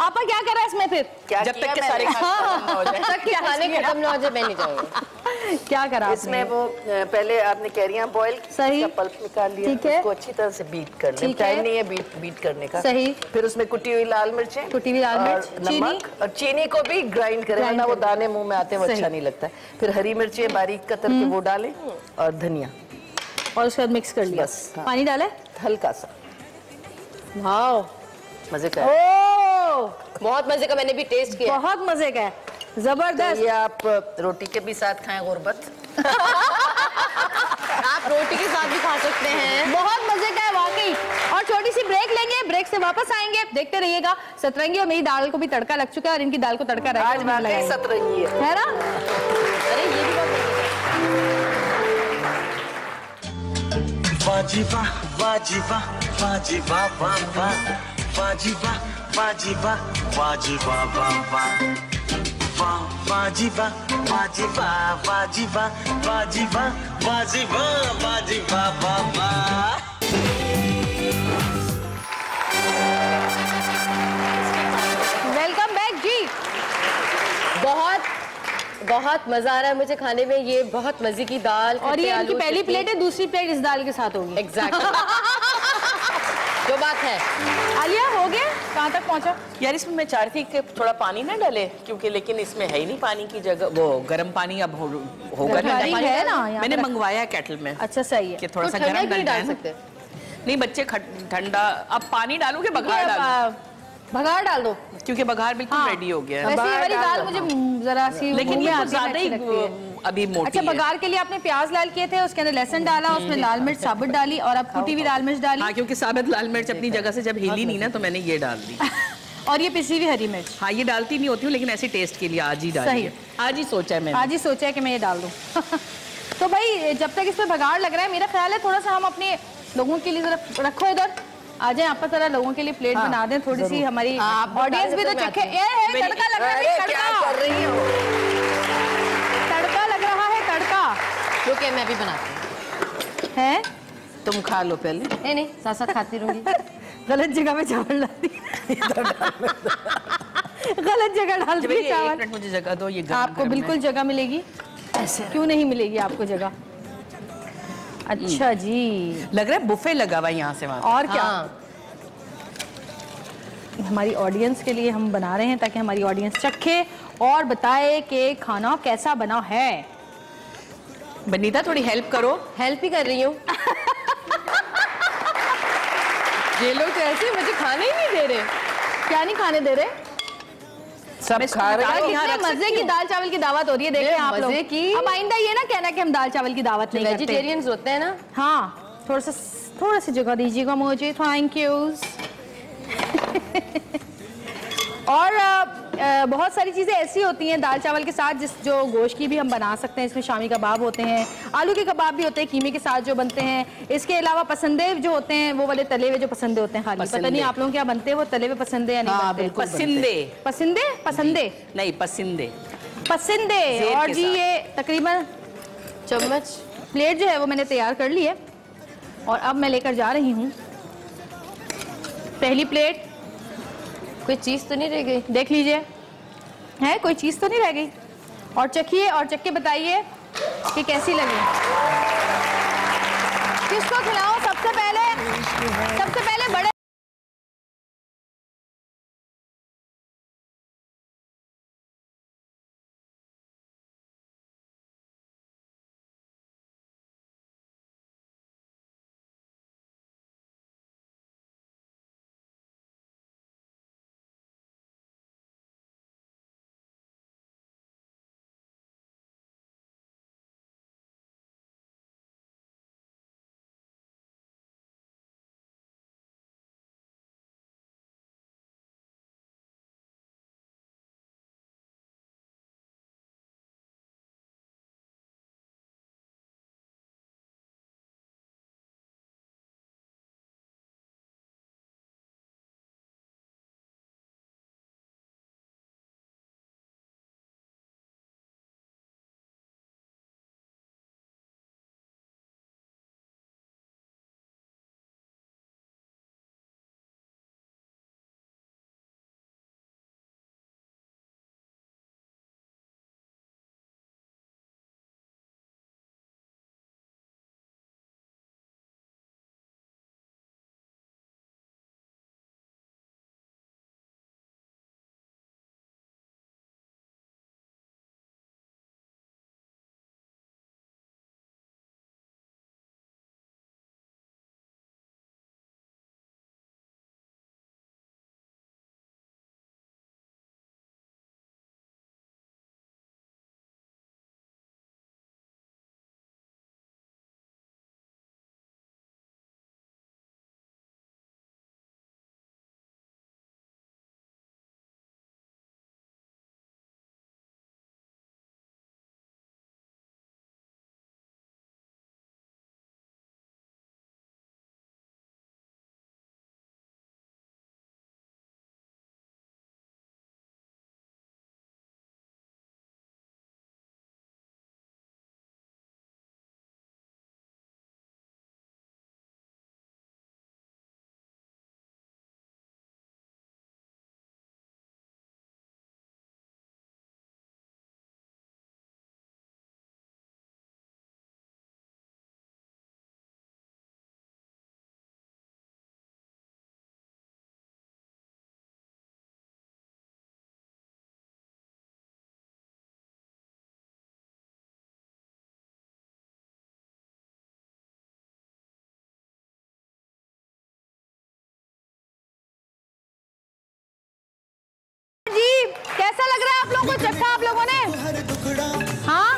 आपा क्या कर रहा है इसमें फिर, जब तक के सारे खाने खत्म ना हो जाए मैं नहीं जाऊंगी। क्या करा इसमें, वो पहले आपने कैरियां बॉईल की, सही पल्प निकाल लिया, उसको अच्छी तरह से बीट कर लें, टाइम नहीं है बीट बीट करने का, सही फिर उसमें कुटी हुई लाल मिर्चें, कुटी हुई लाल मिर्च, नमक और चीनी को भी ग्राइंड करें, वरना वो दाने मुँह में आते हैं, अच्छा नहीं लगता है, फिर हरी मिर्चें बारीक कतर के वो डालें और धनिया, और उसके बाद मिक्स कर लिया, हाँ। पानी डाला हल्का सा, वाओ मजे का, ओ बहुत मजे का, मैंने भी टेस्ट किया, बहुत मजे का है, जबरदस्त। तो ये आप रोटी के भी साथ खाएं गुरबत। आप रोटी के साथ भी खा सकते हैं, बहुत मजे का है वाकई। और छोटी सी ब्रेक लेंगे, ब्रेक से वापस आएंगे, देखते रहिएगा। सतरंगी और मेरी दाल को भी तड़का लग चुका है और इनकी दाल को तड़का रहेगा, सतरंगी है ना। अरे ये भी वाजिबा वाजिबा वाजिबा वाजिबा वाजिबा वाजिबा वाजिबा वाजिबा वाजिबा वाजिबा वाजिबा वाजिबा वाजिबा वाजिबा वाजिबा। वेलकम बैक जी, बहुत बहुत मजा आ रहा है मुझे खाने में, ये बहुत मजे की दाल, और ये इनकी पहली प्लेट है, दूसरी प्लेट इस दाल के साथ होगी। Exact exactly. जो बात है। आलिया हो गया, कहाँ तक पहुँचा? यार इसमें मैं चाहती कि थोड़ा पानी ना डाले, क्योंकि लेकिन इसमें है ही नहीं पानी की जगह, वो गर्म पानी अब होगा ना, है ना, मैंने मंगवाया कैटल में। अच्छा सही है, थोड़ा सा गर्म कर डाल सकते नहीं बच्चे, ठंडा अब पानी डालू के बघार डालू, बघार डाल दो क्योंकि बघार बिल्कुल हाँ। रेडी हो गया है। वैसे ये वाली दाल मुझे जरा सी, लेकिन ये ज़्यादा ही अभी मोटी है। अच्छा बघार के लिए आपने प्याज लाल किए थे, उसके अंदर लहसुन डाला, उसमें लाल मिर्च साबुत डाली और अब कुटी हुई लाल मिर्च डाली, हाँ क्योंकि साबुत लाल मिर्च अपनी जगह से जब हिली नहीं ना तो मैंने ये डाल दी, और ये पिसी हुई हरी मिर्च, हाँ ये डालती नहीं होती हूँ लेकिन ऐसे टेस्ट के लिए आज ही डाली है, आज ही सोचा है मैंने, आज ही सोचा है कि मैं ये डाल दूँ। तो भाई जब तक इस पर बघार लग रहा है, मेरा ख्याल है थोड़ा सा हम अपने लोगों के लिए जरा रखो इधर आ जाए, आप जरा लोगों के लिए प्लेट हाँ, बना दें थोड़ी सी, हमारी ऑडियंस भी तो चखे, ये है तड़का लग रहा है, क्या कर रही हो, तड़का लग रहा है, तड़का जो कि मैं भी बनाती हूँ, हैं तुम खा लो पहले, नहीं नहीं साथ साथ खाती रहूंगी। गलत जगह में चावल डाल दिया, गलत जगह डाल दिया चावल। मुझे जगह दो, ये आपको बिल्कुल जगह मिलेगी। ऐसे क्यों नहीं मिलेगी आपको जगह? अच्छा जी, लग रहा है बुफे लगा हुआ यहाँ से वहाँ। और क्या हमारी ऑडियंस के लिए हम बना रहे हैं ताकि हमारी ऑडियंस चखे और बताए कि खाना कैसा बना है। बनीता थोड़ी हेल्प करो। हेल्प ही कर रही हूँ। ये लोग तो ऐसे मुझे खाने ही नहीं दे रहे। क्या नहीं खाने दे रहे? सब खा रहे हैं। यहाँ मजे की दाल चावल की दावत हो रही है। देखिए आप लोग की। अब आइंदा ये ना कहना कि हम दाल चावल की दावत नहीं करते। वेजिटेरियंस होते हैं ना। हाँ, थोड़ा सा थोड़ा सा जगह दीजिएगा मुझे। Thank you. और आ, बहुत सारी चीज़ें ऐसी होती हैं दाल चावल के साथ जिस जो गोश्त की भी हम बना सकते हैं। इसमें शामी कबाब होते हैं, आलू के कबाब भी होते हैं कीमे के साथ जो बनते हैं। इसके अलावा पसंदे जो होते हैं वो वाले तले हुए जो पसंदे होते हैं खाली। पता नहीं आप लोगों क्या बनते हैं वो तले हुए पसंदे या नहीं? हाँ, बनते पसंदे पसंदे पसंदे नहीं पसंदे पसंदे। और जी ये तकरीबन चम्मच प्लेट जो है वो मैंने तैयार कर ली है और अब मैं लेकर जा रही हूँ पहली प्लेट। कोई चीज़ तो नहीं रह गई? देख लीजिए है कोई चीज़ तो नहीं रह गई। और चखिए और चख के बताइए कि कैसी लगी। किसको खिलाऊं सबसे पहले? सबसे पहले बड़े कैसा लग रहा है आप लोगों को? चखा आप लोगों ने? हाँ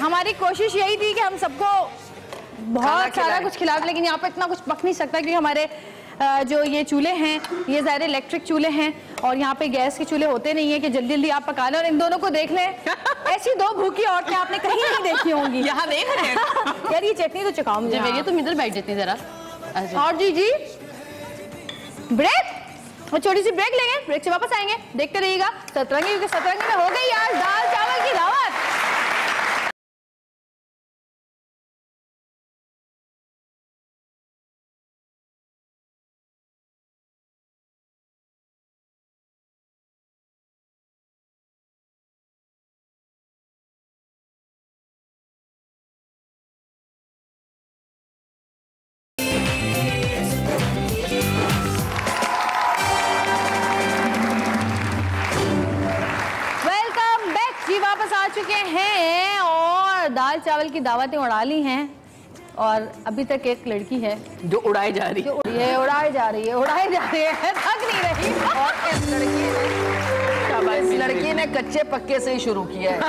हमारी कोशिश यही थी कि हम सबको बहुत सारा कुछ खिला, लेकिन यहाँ पर इतना कुछ पक नहीं सकता क्योंकि हमारे जो ये चूल्हे हैं ये ज़ाहिर इलेक्ट्रिक चूल्हे हैं और यहाँ पे गैस के चूल्हे होते नहीं है कि जल्दी जल्दी आप पका लें। और इन दोनों को देख लें, ऐसी दो भूखी औरतें आपने कहीं नहीं देखी होंगी। यहाँ देख रहे हैं यार, ये चटनी तो चुकाओ मुझे, भैया तुम इधर बैठ जाती जरा। और जी जी ब्रेक, और छोटी सी ब्रेक लेंगे, ब्रेक से वापस आएंगे, देखते रहिएगा सतरंगी, क्योंकि सतरंगी में हो गई यार दाल चावल की दावत। चावल की दावतें उड़ा ली हैं और अभी तक एक लड़की है जो उड़ाई जा रही है, उड़ाई जा रही है, उड़ाई जा रही है, थक नहीं रही। और इस लड़की ने इस लड़की ने कच्चे पक्के से ही शुरू किया है।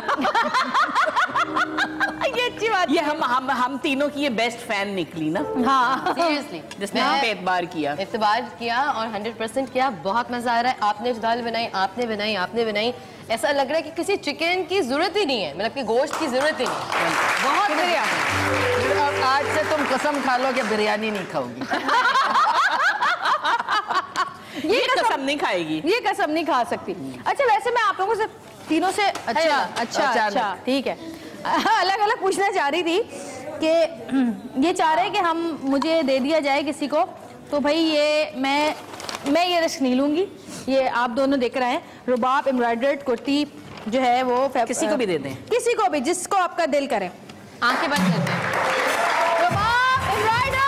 ये अच्छी बात, ये हम हम हम तीनों की ये बेस्ट फैन निकली ना। हाँ सीरियसली, जिसने हम पे एतबार किया, एतबार किया और हंड्रेड परसेंट किया। बहुत मजा आ रहा है, आपने दाल बनाई, आपने बनाई, आपने बनाई, ऐसा लग रहा है कि किसी चिकन की जरूरत ही नहीं है, मतलब कि गोश्त की जरूरत ही नहीं है। बहुत बढ़िया, अब आज से तुम कसम खा लो कि बिरयानी नहीं खाओगी। ये कसम नहीं खाएगी, ये कसम नहीं खा सकती। अच्छा वैसे मैं आप लोगों से तीनों से अच्छा अच्छा अच्छा ठीक है अलग अलग पूछना चाह रही थी कि ये चाह रहे हैं कि हम मुझे दे दिया जाए किसी को, तो भाई ये मैं मैं ये रिस्क नहीं लूँगी। ये आप दोनों देख रहे हैं रुबाब एम्ब्रॉयडर्ड कुर्ती जो है वो किसी को भी दे दें, किसी को भी, जिसको आपका दिल करे। आंखें बंद कर दें, रुबाब एम्ब्रॉयडर्ड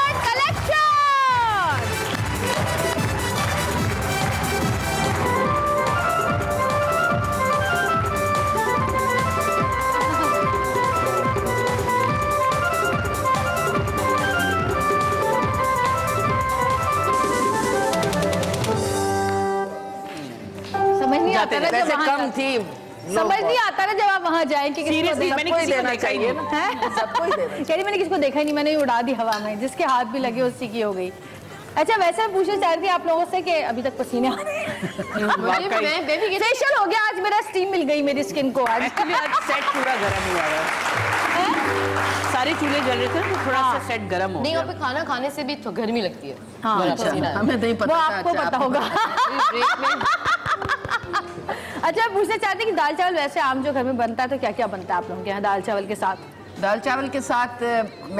वैसे कम थी, समझ नहीं आता ना जब आप वहाँ जाएं कि किसको दे, मैंने किसी को देखा ही नहीं ना, सबको ही देना। कह रही मैंने किसको देखा ही नहीं, मैंने उड़ा दी हवा में, जिसके हाथ भी लगे उसी की हो गई। अच्छा वैसे मैं पूछना चाह रही थी आप लोगों से कि अभी तक पसीने आ रहे हैं, फेशियल हो गया आज मेरा, स्टीम मिल गई मेरी स्किन को, आज सेट पूरा गर्म हुआ है, सारे चूल्हे जल रहे थे तो थोड़ा सा सेट गर्म हो गया। नहीं और फिर खाना खाने से भी गर्मी लगती है। हाँ हमें नहीं पता, आपको पता होगा। अच्छा पूछना चाहते कि दाल चावल वैसे आम जो घर में बनता है तो क्या क्या बनता है आप लोगों के यहाँ दाल चावल के साथ? दाल चावल के साथ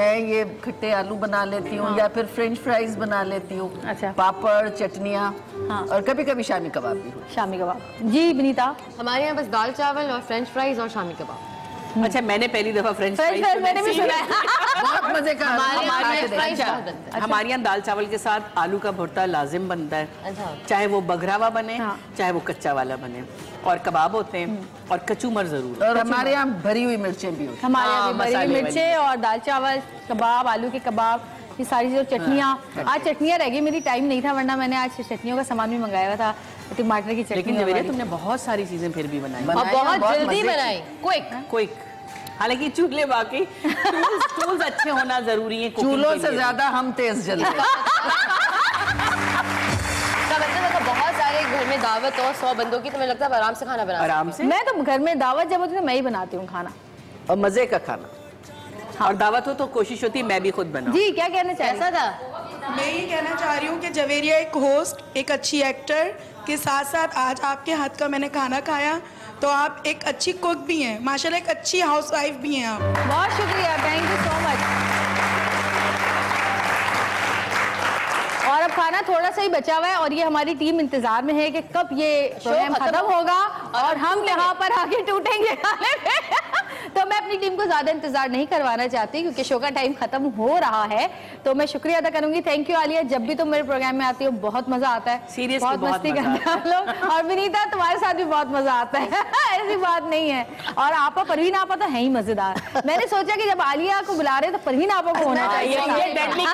मैं ये खट्टे आलू बना लेती हूँ। हाँ। या फिर फ्रेंच फ्राइज बना लेती हूँ। अच्छा। पापड़, चटनियाँ। हाँ। और कभी कभी शामी कबाब भी। शामी कबाब जी विनीता? हमारे यहाँ बस दाल चावल और फ्रेंच फ्राइज और शामी कबाब। अच्छा मैंने पहली दफा फ्रेंच फ्राइज बहुत मजे का। हमारे यहाँ दाल चावल के साथ आलू का भुर्ता लाजिम बनता है, चाहे वो बघरावा बने चाहे वो कच्चा वाला बने, और कबाब होते हैं और कचूमर जरूर, और हमारे यहाँ भरी हुई मिर्चें भी होती हैं। हमारे यहाँ भरी हुई मिर्चें और दाल चावल, कबाब, आलू के कबाब, ये सारी जो चटनियाँ। आज चटनियाँ रह गई, मेरी टाइम नहीं था वरना मैंने आज चटनियों का सामान भी मंगाया था, टमाटर की चटनी। लेकिन तुमने बहुत सारी चीजें फिर भी बनाई, बहुत जल्दी बनाई, क्विक क्विक। हालांकि चूल्हे बाकी टूल्स अच्छे होना जरूरी है, चूल्हों से ज्यादा हम तेज जलते। बहुत सारे घर में दावत और सौ बंदों की तो मैं लगता है आराम से खाना बना आराम से। मैं तो घर में दावत जब होती है मैं ही बनाती हूँ खाना, और मजे का खाना। हाँ। और दावत हो तो कोशिश होती है मैं भी खुद बनाऊं। जी क्या कहना चाह ऐसा था? मैं ये कहना चाह रही हूँ कि जवेरिया एक होस्ट, एक अच्छी एक्टर के साथ साथ आज आपके हाथ का मैंने खाना खाया, तो आप एक अच्छी कुक भी हैं माशाल्लाह, एक अच्छी हाउस वाइफ भी हैं आप। बहुत शुक्रिया, थैंक यू सो मच। और अब खाना थोड़ा सा ही बचा हुआ है और ये हमारी टीम इंतजार में है कि कब ये प्रोग्राम खत्म होगा और हम यहाँ पर आगे टूटेंगे खाने पे। तो मैं अपनी टीम को ज्यादा इंतजार नहीं करवाना चाहती क्योंकि शो का टाइम खत्म हो रहा है, तो मैं शुक्रिया अदा करूंगी। थैंक यू आलिया, जब भी तुम मेरे प्रोग्राम में आती हो बहुत मजा आता है, सीरियसली बहुत मस्ती करते हम लोग। और विनीता तुम्हारे साथ भी बहुत मजा आता है, ऐसी बात नहीं है। और आपा, परवीन आपा तो है ही मजेदार। मैंने सोचा कि जब आलिया को बुला रहे तो परवीन आपा को होना चाहिए।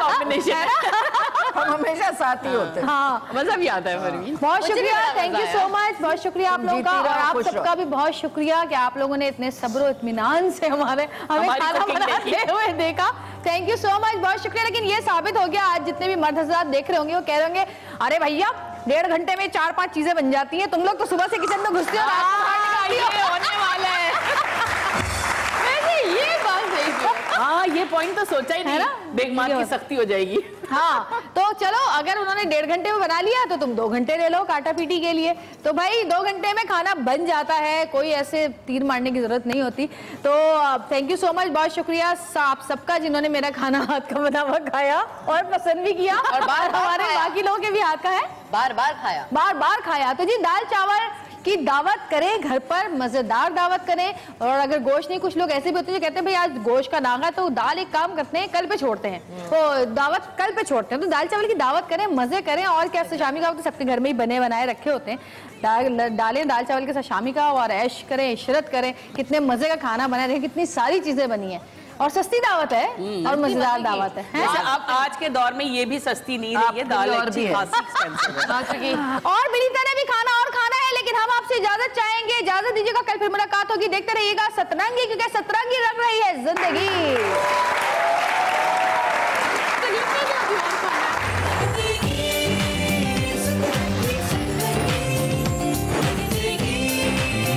हमेशा साथी होते हैं। हाँ मज़ा भी आता है परवीन, बहुत शुक्रिया, थैंक यू सो मच, बहुत शुक्रिया आप लोगों का और आप सबका भी बहुत शुक्रिया कि आप लोगों ने इतने सब्र इत्मीनान से हमारे हमें खाना बनाते हुए देखा, थैंक यू सो मच, बहुत शुक्रिया। लेकिन ये साबित हो गया आज जितने भी मर्द हजरात देख रहे होंगे वो कह रहे होंगे अरे भैया डेढ़ घंटे में चार पांच चीजें बन जाती हैं, तुम लोग तो सुबह से किचन में घुसते हो, होने वाला है। मैंने ये बात सही की, हाँ ये पॉइंट तो सोचा ही नहीं ना, बेग माँ की सख्ती हो जाएगी। हाँ तो चलो अगर उन्होंने डेढ़ घंटे में बना लिया तो तुम दो घंटे ले लो काटा पीटी के लिए, तो भाई दो घंटे में खाना बन जाता है, कोई ऐसे तीर मारने की जरूरत नहीं होती। तो थैंक यू सो मच, बहुत शुक्रिया आप सबका जिन्होंने मेरा खाना हाथ का बना हुआ खाया और पसंद भी किया और बार हमारे बाकी लोगों के भी हाथ का है बार बार खाया बार बार खाया। तो जी दाल चावल की दावत करें घर पर, मजेदार दावत करें, और अगर गोश्त नहीं, कुछ लोग ऐसे भी होते हैं जो कहते हैं भाई आज गोश्त का नागा, तो दाल एक काम करते हैं कल पे छोड़ते हैं, तो दावत कल पे छोड़ते हैं। तो दाल चावल की दावत करें, मजे करें, और क्या शामी का तो सबके घर में ही बने बनाए रखे होते हैं, दा, डालें दाल चावल के साथ शामी का और ऐश करें, इशरत करें, कितने मजे का खाना बनाए, देखें कितनी सारी चीजें बनी है और सस्ती दावत है और मजेदार दावत है, है? आप आज के दौर में ये भी सस्ती नहीं रही है, दाल और भी है। और विनीता ने भी खाना और खाना है, लेकिन हम आपसे इजाजत चाहेंगे, इजाजत दीजिएगा, कल फिर मुलाकात होगी, देखते रहिएगा सतरंगी, क्योंकि सतरंगी रंग रही है जिंदगी।